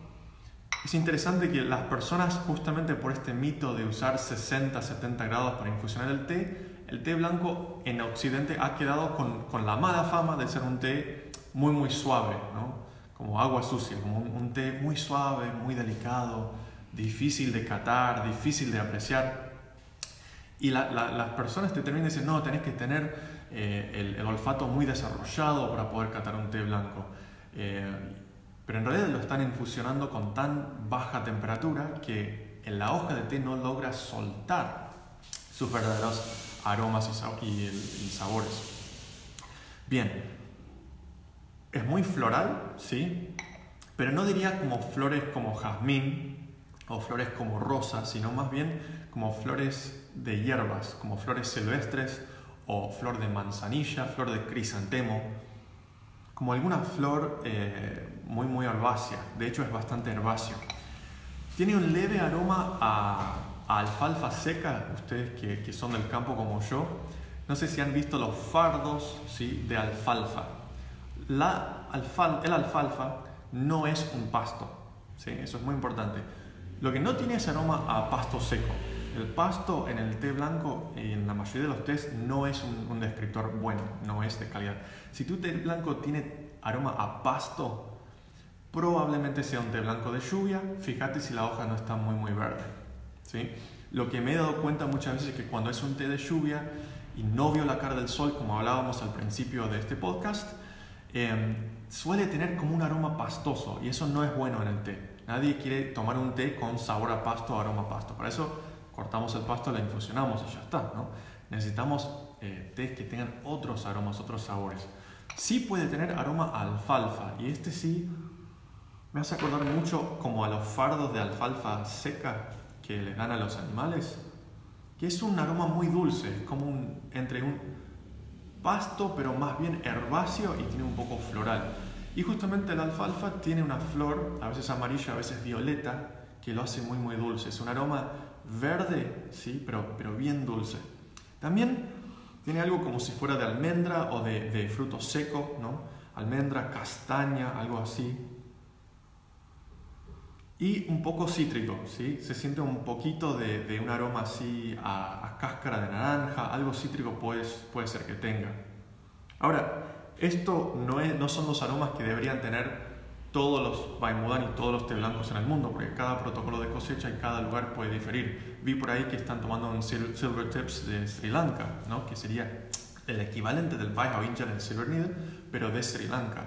Es interesante que las personas, justamente por este mito de usar 60-70 grados para infusionar el té blanco en Occidente ha quedado con la mala fama de ser un té muy muy suave, ¿no? Como agua sucia, como un té muy suave, muy delicado, difícil de catar, difícil de apreciar. Y las personas te terminan diciendo, no, tenés que tener el olfato muy desarrollado para poder catar un té blanco. Pero en realidad lo están infusionando con tan baja temperatura que en la hoja de té no logra soltar sus verdaderos aromas y sabores. Bien, es muy floral, ¿sí? Pero no diría como flores como jazmín o flores como rosa, sino más bien como flores de hierbas, como flores silvestres o flor de manzanilla, flor de crisantemo, como alguna flor muy muy herbácea. De hecho, es bastante herbáceo. Tiene un leve aroma a alfalfa seca. Ustedes que son del campo como yo, no sé si han visto los fardos, ¿sí? De alfalfa. El alfalfa no es un pasto, ¿sí? Eso es muy importante. Lo que no tiene es aroma a pasto seco. El pasto en el té blanco y en la mayoría de los tés no es un descriptor bueno, no es de calidad. Si tu té blanco tiene aroma a pasto, probablemente sea un té blanco de lluvia. Fíjate si la hoja no está muy verde, ¿sí? Lo que me he dado cuenta muchas veces es que cuando es un té de lluvia y no vio la cara del sol, como hablábamos al principio de este podcast, suele tener como un aroma pastoso, y eso no es bueno en el té. Nadie quiere tomar un té con sabor a pasto o aroma a pasto. Para eso cortamos el pasto, la infusionamos y ya está, ¿no? Necesitamos tés que tengan otros aromas, otros sabores. Sí puede tener aroma a alfalfa, y este sí me hace acordar mucho como a los fardos de alfalfa seca que les dan a los animales, que es un aroma muy dulce, como entre un pasto pero más bien herbáceo y tiene un poco floral. Y justamente la alfalfa tiene una flor, a veces amarilla, a veces violeta, que lo hace muy dulce. Es un aroma verde, sí, pero bien dulce. También tiene algo como si fuera de almendra o de fruto seco, ¿no? Almendra, castaña, algo así. Y un poco cítrico, ¿sí? Se siente un poquito de un aroma así a cáscara de naranja, algo cítrico puede ser que tenga. Ahora, esto no son los aromas que deberían tener todos los Vaimudan y todos los té blancos en el mundo, porque cada protocolo de cosecha y cada lugar puede diferir. Vi por ahí que están tomando un Silver Tips de Sri Lanka, ¿no? Que sería el equivalente del Vai Hawinjan en Silver Needle, pero de Sri Lanka.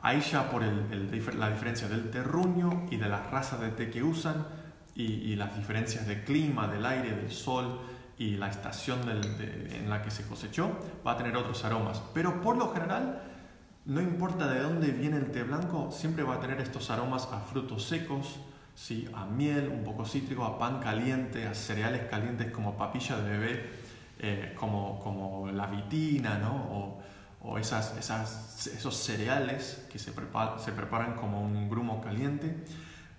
Ahí ya por la diferencia del terruño y de las razas de té que usan, y las diferencias de clima, del aire, del sol, y la estación en la que se cosechó, va a tener otros aromas. Pero por lo general, no importa de dónde viene el té blanco, siempre va a tener estos aromas a frutos secos, ¿sí? A miel, un poco cítrico, a pan caliente, a cereales calientes como papilla de bebé, como la vitina, ¿no? O esos cereales que se preparan como un grumo caliente.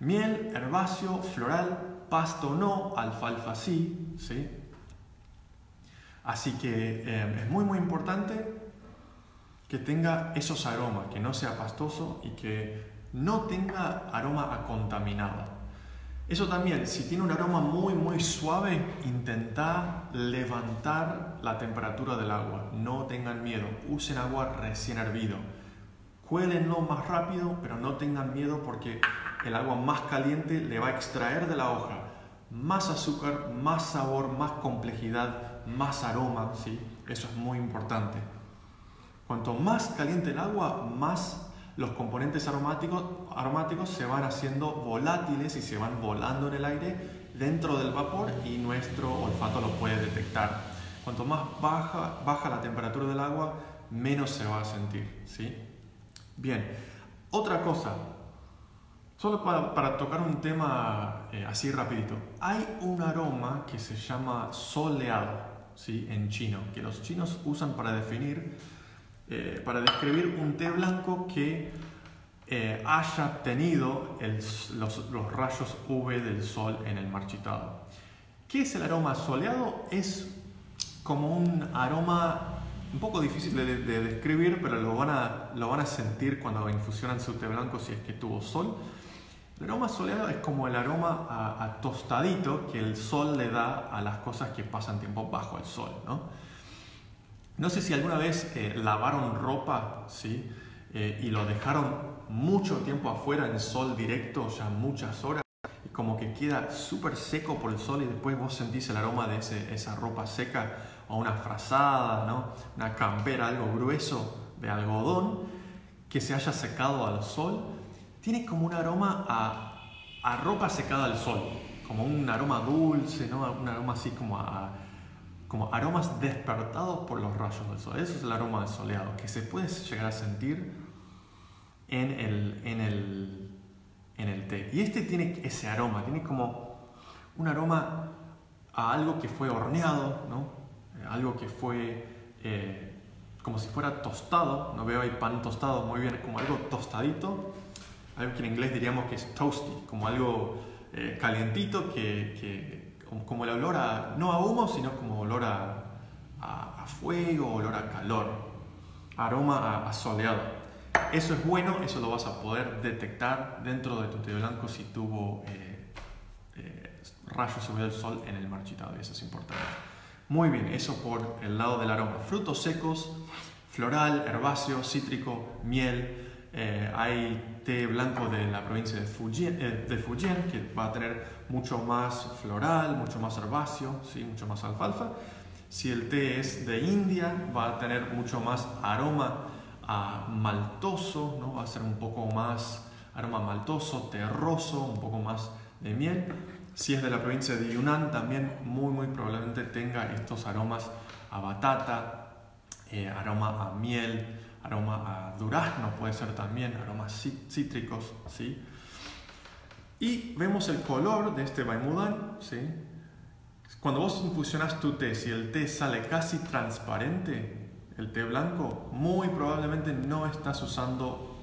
Miel, herbáceo, floral, pasto no, alfalfa sí, ¿sí? Así que es muy importante que tenga esos aromas, que no sea pastoso y que no tenga aroma a contaminado. Eso también, si tiene un aroma muy suave, intentá levantar la temperatura del agua. No tengan miedo, usen agua recién hervido. Cuélenlo más rápido, pero no tengan miedo porque el agua más caliente le va a extraer de la hoja más azúcar, más sabor, más complejidad, más aroma, ¿sí? Eso es muy importante. Cuanto más caliente el agua, más los componentes aromáticos se van haciendo volátiles y se van volando en el aire dentro del vapor, y nuestro olfato lo puede detectar. Cuanto más baja la temperatura del agua, menos se va a sentir, ¿sí? Bien, otra cosa. Solo para tocar un tema así rapidito. Hay un aroma que se llama soleado, ¿sí? En chino, que los chinos usan para describir un té blanco que haya tenido los rayos UV del sol en el marchitado. ¿Qué es el aroma soleado? Es como un aroma un poco difícil de describir, pero lo van a sentir cuando infusionan su té blanco si es que tuvo sol. El aroma soleado es como el aroma a tostadito que el sol le da a las cosas que pasan tiempo bajo el sol, ¿no? No sé si alguna vez lavaron ropa, ¿sí? Y lo dejaron mucho tiempo afuera en sol directo, ya muchas horas, y como que queda súper seco por el sol, y después vos sentís el aroma de esa ropa seca, o una frazada, ¿no? Una campera, algo grueso de algodón que se haya secado al sol. Tiene como un aroma a ropa secada al sol, como un aroma dulce, ¿no? Un aroma así como aromas despertados por los rayos del sol. Eso es el aroma del soleado, que se puede llegar a sentir en el té. Y este tiene ese aroma, tiene como un aroma a algo que fue horneado, ¿no? Algo que fue como si fuera tostado. No veo ahí pan tostado, muy bien, como algo tostadito. Algo que en inglés diríamos que es toasty, como algo calientito, como el olor no a humo, sino como olor a fuego, olor a calor, aroma a soleado. Eso es bueno, eso lo vas a poder detectar dentro de tu té blanco si tuvo rayos UV del sol en el marchitado, y eso es importante. Muy bien, eso por el lado del aroma. Frutos secos, floral, herbáceo, cítrico, miel. Hay té blanco de la provincia de Fujian, que va a tener mucho más floral, mucho más herbáceo, ¿sí? Mucho más alfalfa. Si el té es de India, va a tener mucho más aroma maltoso, ¿no? Va a ser un poco más aroma maltoso, terroso, un poco más de miel. Si es de la provincia de Yunnan, también muy probablemente tenga estos aromas a batata, aroma a miel, aroma a durazno puede ser también, aromas cítricos, ¿sí? Y vemos el color de este Baimudan, ¿sí? Cuando vos infusionas tu té, si el té sale casi transparente, el té blanco, muy probablemente no estás usando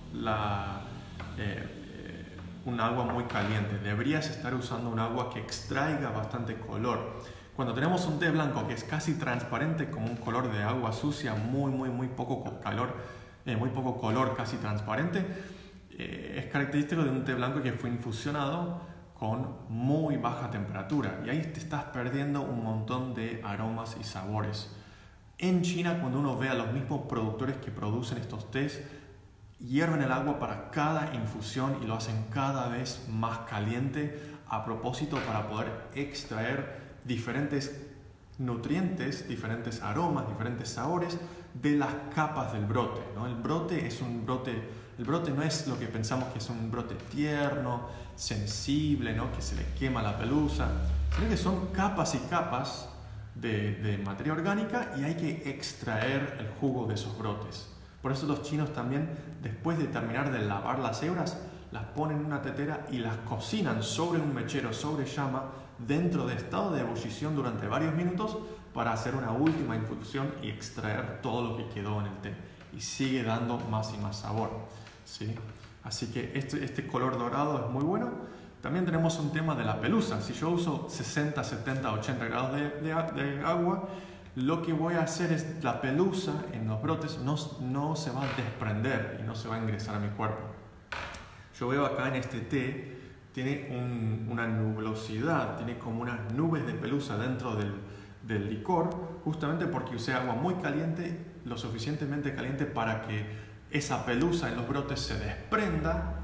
un agua muy caliente. Deberías estar usando un agua que extraiga bastante color. Cuando tenemos un té blanco que es casi transparente, como un color de agua sucia, muy poco calor, muy poco color, casi transparente, es característico de un té blanco que fue infusionado con muy baja temperatura, y ahí te estás perdiendo un montón de aromas y sabores. En China, cuando uno ve a los mismos productores que producen estos tés, hierven el agua para cada infusión y lo hacen cada vez más caliente a propósito para poder extraer diferentes nutrientes, diferentes aromas, diferentes sabores de las capas del brote, ¿no? El brote no es lo que pensamos que es un brote tierno, sensible, ¿no? Que se le quema la pelusa, sino que son capas y capas de materia orgánica, y hay que extraer el jugo de esos brotes. Por eso los chinos también, después de terminar de lavar las hebras, las ponen en una tetera y las cocinan sobre un mechero, sobre llama, dentro de estado de ebullición durante varios minutos, para hacer una última infusión y extraer todo lo que quedó en el té, y sigue dando más y más sabor, ¿sí? Así que este color dorado es muy bueno. También tenemos un tema de la pelusa. Si yo uso 60, 70, 80 grados de agua, lo que voy a hacer es la pelusa en los brotes no se va a desprender y no se va a ingresar a mi cuerpo. Yo veo acá en este té, tiene una nublosidad, tiene como unas nubes de pelusa dentro del licor, justamente porque usé agua muy caliente, lo suficientemente caliente para que esa pelusa en los brotes se desprenda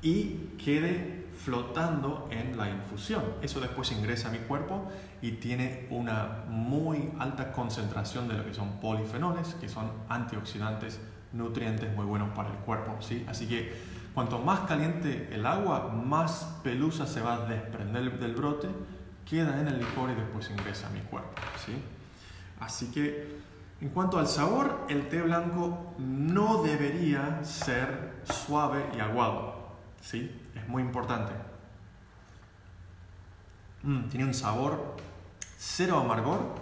y quede flotando en la infusión. Eso después ingresa a mi cuerpo y tiene una muy alta concentración de lo que son polifenoles, que son antioxidantes, nutrientes muy buenos para el cuerpo, ¿sí? Así que cuanto más caliente el agua, más pelusa se va a desprender del brote, queda en el licor y después ingresa a mi cuerpo, ¿sí? Así que en cuanto al sabor, el té blanco no debería ser suave y aguado, ¿sí? Es muy importante. Tiene un sabor cero amargor,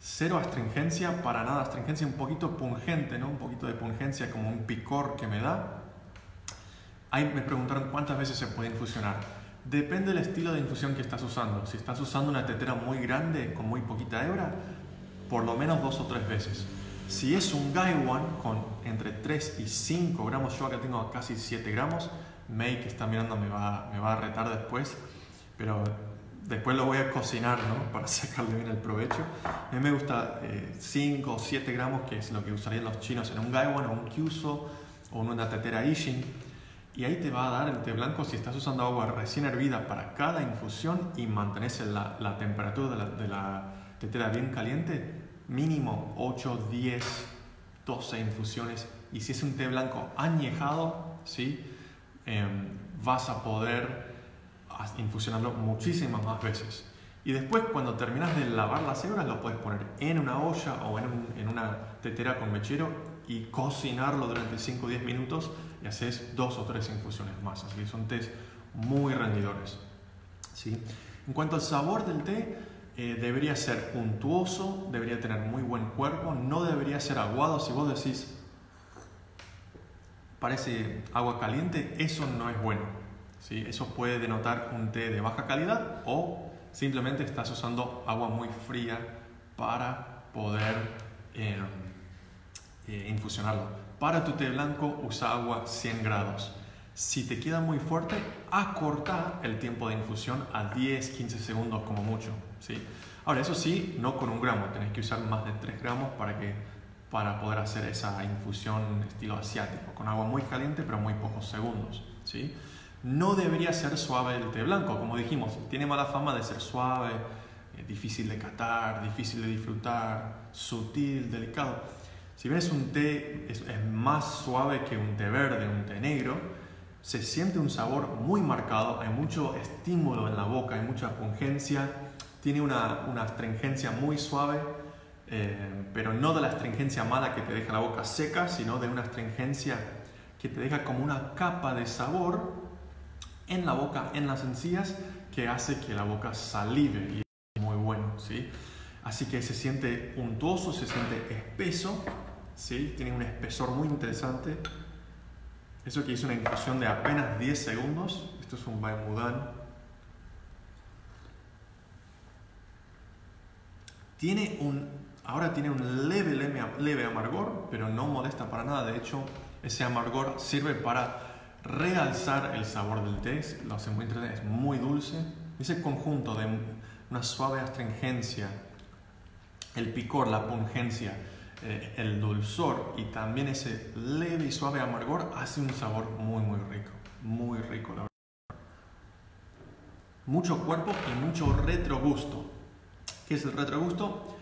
cero astringencia, para nada astringencia, un poquito pungente, ¿no? Un poquito de pungencia, como un picor que me da. Ahí me preguntaron cuántas veces se puede infusionar. Depende del estilo de infusión que estás usando. Si estás usando una tetera muy grande con muy poquita hebra, por lo menos 2 o 3 veces. Si es un gaiwan con entre 3 y 5 gramos, yo acá tengo casi 7 gramos, May, que está mirando, me va a retar después, pero después lo voy a cocinar, ¿no? Para sacarle bien el provecho. A mí me gusta 5 o 7 gramos, que es lo que usarían los chinos en un gaiwan o un kyuso o en una tetera Ishin. Y ahí te va a dar el té blanco si estás usando agua recién hervida para cada infusión y mantenés la temperatura de la tetera bien caliente, mínimo 8, 10, 12 infusiones. Y si es un té blanco añejado, ¿sí? Vas a poder infusionarlo muchísimas más veces. Y después, cuando terminas de lavar las hebras, lo puedes poner en una olla o en una tetera con mechero y cocinarlo durante 5 o 10 minutos, y haces 2 o 3 infusiones más. Así que son tés muy rendidores, ¿sí? En cuanto al sabor del té, debería ser untuoso, debería tener muy buen cuerpo, no debería ser aguado. Si vos decís parece agua caliente, eso no es bueno, ¿sí? Eso puede denotar un té de baja calidad, o simplemente estás usando agua muy fría para poder infusionarlo. Para tu té blanco usa agua 100 grados. Si te queda muy fuerte, acorta el tiempo de infusión a 10-15 segundos como mucho, ¿sí? Ahora, eso sí, no con 1 gramo, tenés que usar más de 3 gramos para poder hacer esa infusión estilo asiático, con agua muy caliente pero muy pocos segundos, ¿sí? No debería ser suave el té blanco, como dijimos, tiene mala fama de ser suave, difícil de catar, difícil de disfrutar, sutil, delicado. Si bien es un té, es más suave que un té verde, un té negro, se siente un sabor muy marcado, hay mucho estímulo en la boca, hay mucha pungencia, tiene una astringencia muy suave, pero no de la astringencia mala que te deja la boca seca, sino de una astringencia que te deja como una capa de sabor en la boca, en las encías, que hace que la boca salive y es muy bueno, ¿sí? Así que se siente untuoso, se siente espeso, ¿sí? Tiene un espesor muy interesante. Eso que hice una infusión de apenas 10 segundos, esto es un Baimudan. Ahora tiene un leve amargor, pero no molesta para nada. De hecho, ese amargor sirve para realzar el sabor del té, lo hace muy interesante, es muy dulce. Ese conjunto de una suave astringencia, el picor, la pungencia, el dulzor y también ese leve y suave amargor hace un sabor muy rico, muy rico, la verdad. Mucho cuerpo y mucho retrogusto. ¿Qué es el retrogusto?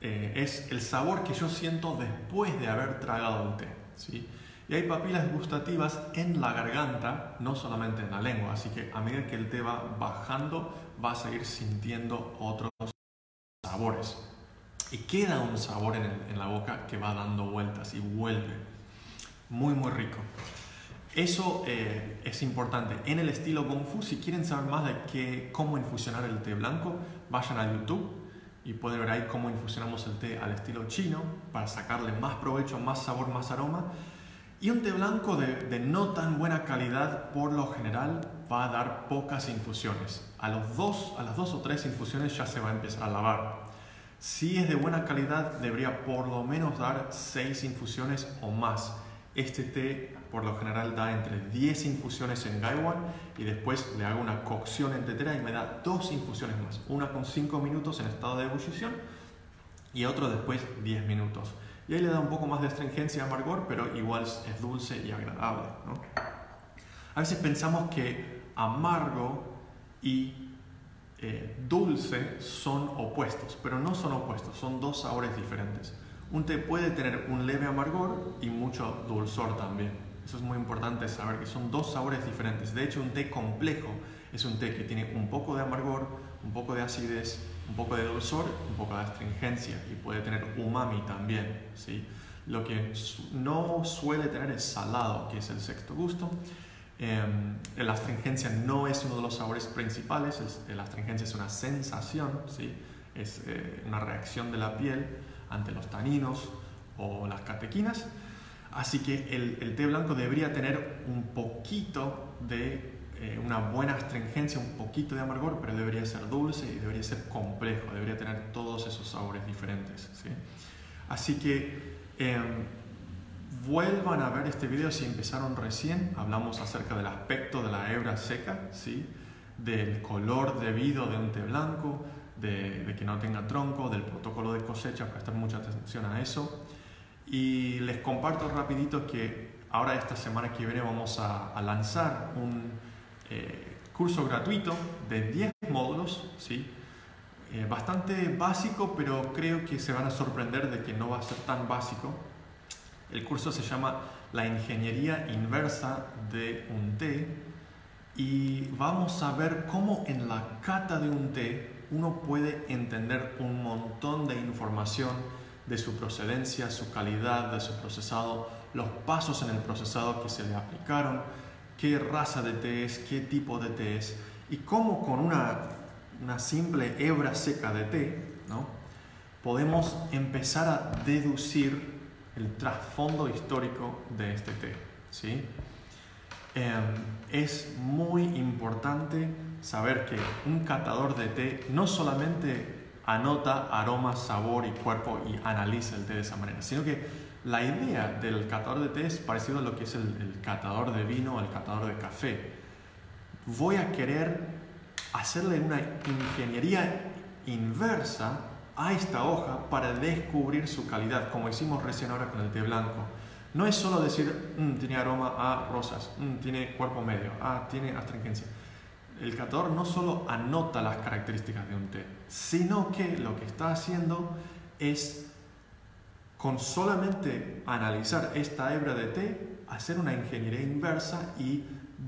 Es el sabor que yo siento después de haber tragado el té, ¿sí? Y hay papilas gustativas en la garganta, no solamente en la lengua, así que a medida que el té va bajando, va a seguir sintiendo otros sabores. Y queda un sabor en la boca que va dando vueltas y vuelve. Muy rico. Eso es importante. En el estilo Kung Fu, si quieren saber más de cómo infusionar el té blanco, vayan a YouTube y pueden ver ahí cómo infusionamos el té al estilo chino para sacarle más provecho, más sabor, más aroma. Y un té blanco de no tan buena calidad, por lo general, va a dar pocas infusiones. A las dos o tres infusiones ya se va a empezar a lavar. Si es de buena calidad, debería por lo menos dar 6 infusiones o más. Este té, por lo general, da entre 10 infusiones en Gaiwan y después le hago una cocción en tetera y me da 2 infusiones más. Una con 5 minutos en estado de ebullición y otro después 10 minutos. Y ahí le da un poco más de astringencia y amargor, pero igual es dulce y agradable, ¿no? A veces pensamos que amargo y dulce son opuestos, pero no son opuestos, son 2 sabores diferentes. Un té puede tener un leve amargor y mucho dulzor también. Eso es muy importante saber, que son 2 sabores diferentes. De hecho, un té complejo es un té que tiene un poco de amargor, un poco de acidez, un poco de dulzor, un poco de astringencia y puede tener umami también, ¿sí? Lo que no suele tener es salado, que es el sexto gusto. La astringencia no es uno de los sabores principales, la astringencia es una sensación, ¿sí? Es una reacción de la piel ante los taninos o las catequinas. Así que el té blanco debería tener un poquito de una buena astringencia, un poquito de amargor, pero debería ser dulce y debería ser complejo, debería tener todos esos sabores diferentes, ¿sí? Así que vuelvan a ver este video si empezaron recién. Hablamos acerca del aspecto de la hebra seca, ¿sí? Del color debido de un té blanco, de que no tenga tronco, del protocolo de cosecha, prestar mucha atención a eso. Y les comparto rapidito que ahora esta semana que viene vamos a lanzar un curso gratuito de 10 módulos, ¿sí? Bastante básico, pero creo que se van a sorprender de que no va a ser tan básico. El curso se llama La Ingeniería Inversa de un Té y vamos a ver cómo en la cata de un té uno puede entender un montón de información de su procedencia, su calidad, de su procesado, los pasos en el procesado que se le aplicaron, qué raza de té es, qué tipo de té es, y cómo con una simple hebra seca de té, ¿no?, podemos empezar a deducir el trasfondo histórico de este té, ¿sí? Es muy importante saber que un catador de té no solamente anota aroma, sabor y cuerpo y analiza el té de esa manera, sino que La idea del catador de té es parecido a lo que es el catador de vino o el catador de café. Voy a querer hacerle una ingeniería inversa a esta hoja para descubrir su calidad, como hicimos recién ahora con el té blanco. No es solo decir, tiene aroma a rosas, tiene cuerpo medio, tiene astringencia. El catador no solo anota las características de un té, sino que lo que está haciendo es, con solamente analizar esta hebra de té, hacer una ingeniería inversa y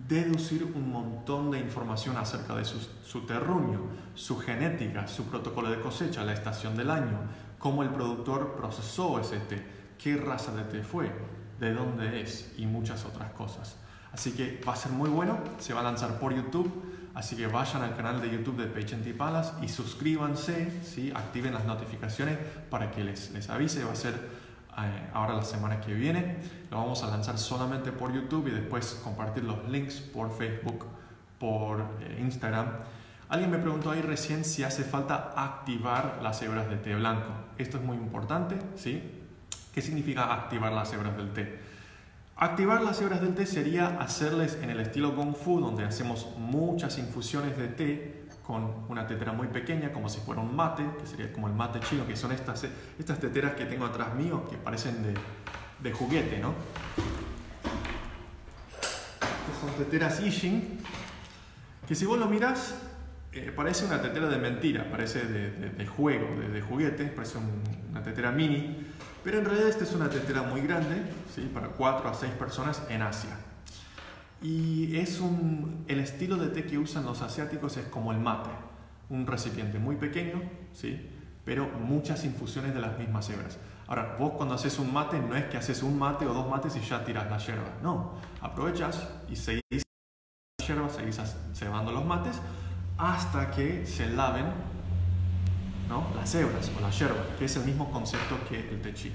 deducir un montón de información acerca de su terruño, su genética, su protocolo de cosecha, la estación del año, cómo el productor procesó ese té, qué raza de té fue, de dónde es y muchas otras cosas. Así que va a ser muy bueno, se va a lanzar por YouTube, así que vayan al canal de YouTube de Pageantry Palace y suscríbanse, ¿sí? Activen las notificaciones para que les avise. Va a ser ahora la semana que viene. Lo vamos a lanzar solamente por YouTube y después compartir los links por Facebook, por Instagram. Alguien me preguntó ahí recién si hace falta activar las hebras de té blanco. Esto es muy importante, ¿sí? ¿Qué significa activar las hebras del té? Activar las hebras del té sería hacerles en el estilo Kung Fu, donde hacemos muchas infusiones de té con una tetera muy pequeña, como si fuera un mate, que sería como el mate chino, que son estas teteras que tengo atrás mío, que parecen de juguete, ¿no? Estas son teteras Ishin, que si vos lo mirás, parece una tetera de mentira, parece de juego, de juguete, parece una tetera mini. Pero en realidad esta es una tetera muy grande, ¿sí? Para 4 a 6 personas en Asia. Y es el estilo de té que usan los asiáticos es como el mate. Un recipiente muy pequeño, ¿sí? Pero muchas infusiones de las mismas hebras. Ahora, vos cuando haces un mate, no es que haces un mate o dos mates y ya tiras la yerba. No, aprovechas y seguís la yerba, seguís cebando los mates hasta que se laven, ¿no? Las hebras o la yerba, que es el mismo concepto que el té chino.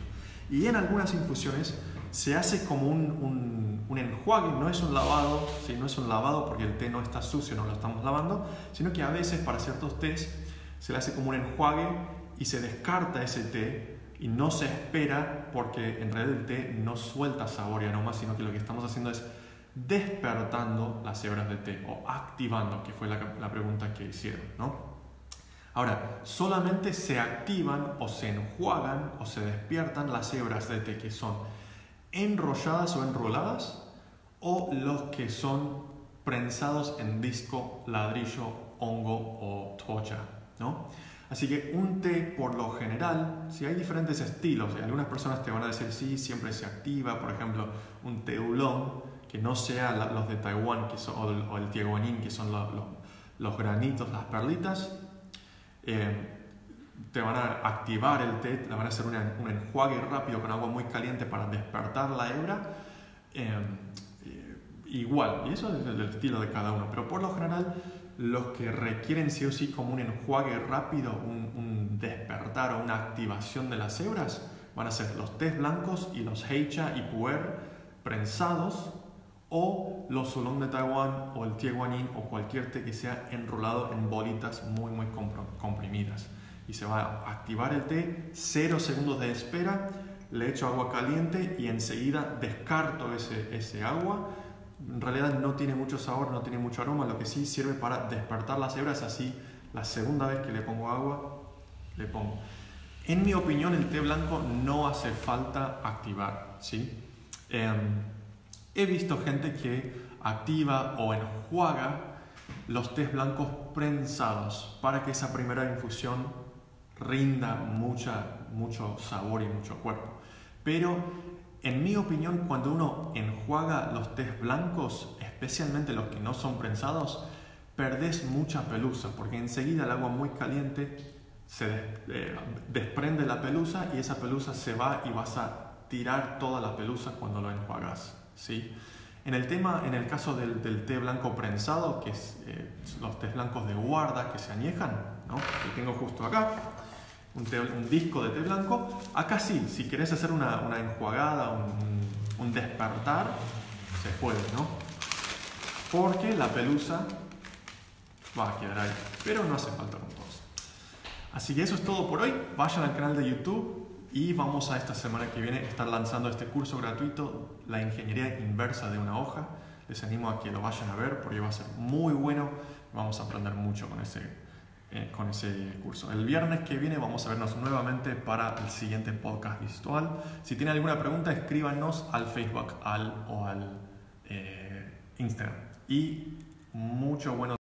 Y en algunas infusiones se hace como un enjuague, no es un lavado, ¿sí? No es un lavado porque el té no está sucio, no lo estamos lavando, sino que a veces para ciertos tés se le hace como un enjuague y se descarta ese té y no se espera, porque en realidad el té no suelta sabor y aroma, sino que lo que estamos haciendo es despertando las hebras de té o activando, que fue la pregunta que hicieron, ¿no? Ahora, solamente se activan o se enjuagan o se despiertan las hebras de té que son enrolladas o enroladas, o los que son prensados en disco, ladrillo, hongo o tocha, ¿no? Así que un té, por lo general, si hay diferentes estilos, algunas personas te van a decir sí, siempre se activa, por ejemplo, un té oolong, que no sea los de Taiwán que son, o el té guanyin, que son los granitos, las perlitas. Te van a activar el té, te van a hacer un enjuague rápido con agua muy caliente para despertar la hebra, igual, y eso es el estilo de cada uno, pero por lo general los que requieren sí o sí como un enjuague rápido, un despertar o una activación de las hebras, van a ser los tés blancos y los heicha y pu'er prensados, o los oolong de Taiwán o el té guanyin o cualquier té que sea enrolado en bolitas muy muy comprimidas. Y se va a activar el té, 0 segundos de espera, le echo agua caliente y enseguida descarto ese agua. En realidad no tiene mucho sabor, no tiene mucho aroma, lo que sí sirve para despertar las hebras, así la segunda vez que le pongo agua, le pongo. En mi opinión el té blanco no hace falta activar, ¿sí? He visto gente que activa o enjuaga los tés blancos prensados para que esa primera infusión rinda mucho sabor y mucho cuerpo. Pero en mi opinión, cuando uno enjuaga los tés blancos, especialmente los que no son prensados, perdés mucha pelusa, porque enseguida el agua muy caliente se desprende la pelusa y esa pelusa se va y vas a tirar toda la pelusa cuando lo enjuagas. ¿Sí? En el caso del té blanco prensado, que es los tés blancos de guarda que se añejan, ¿no? Que tengo justo acá, un disco de té blanco. Acá sí, si querés hacer una enjuagada, un despertar, se puede, ¿no? Porque la pelusa va a quedar ahí, pero no hace falta compost. Así que eso es todo por hoy. Vayan al canal de YouTube, Y vamos a esta semana que viene estar lanzando este curso gratuito, la ingeniería inversa de una hoja. Les animo a que lo vayan a ver porque va a ser muy bueno. Vamos a aprender mucho con ese curso. El viernes que viene vamos a vernos nuevamente para el siguiente podcast virtual. Si tienen alguna pregunta, escríbanos al Facebook o al Instagram. Y mucho bueno.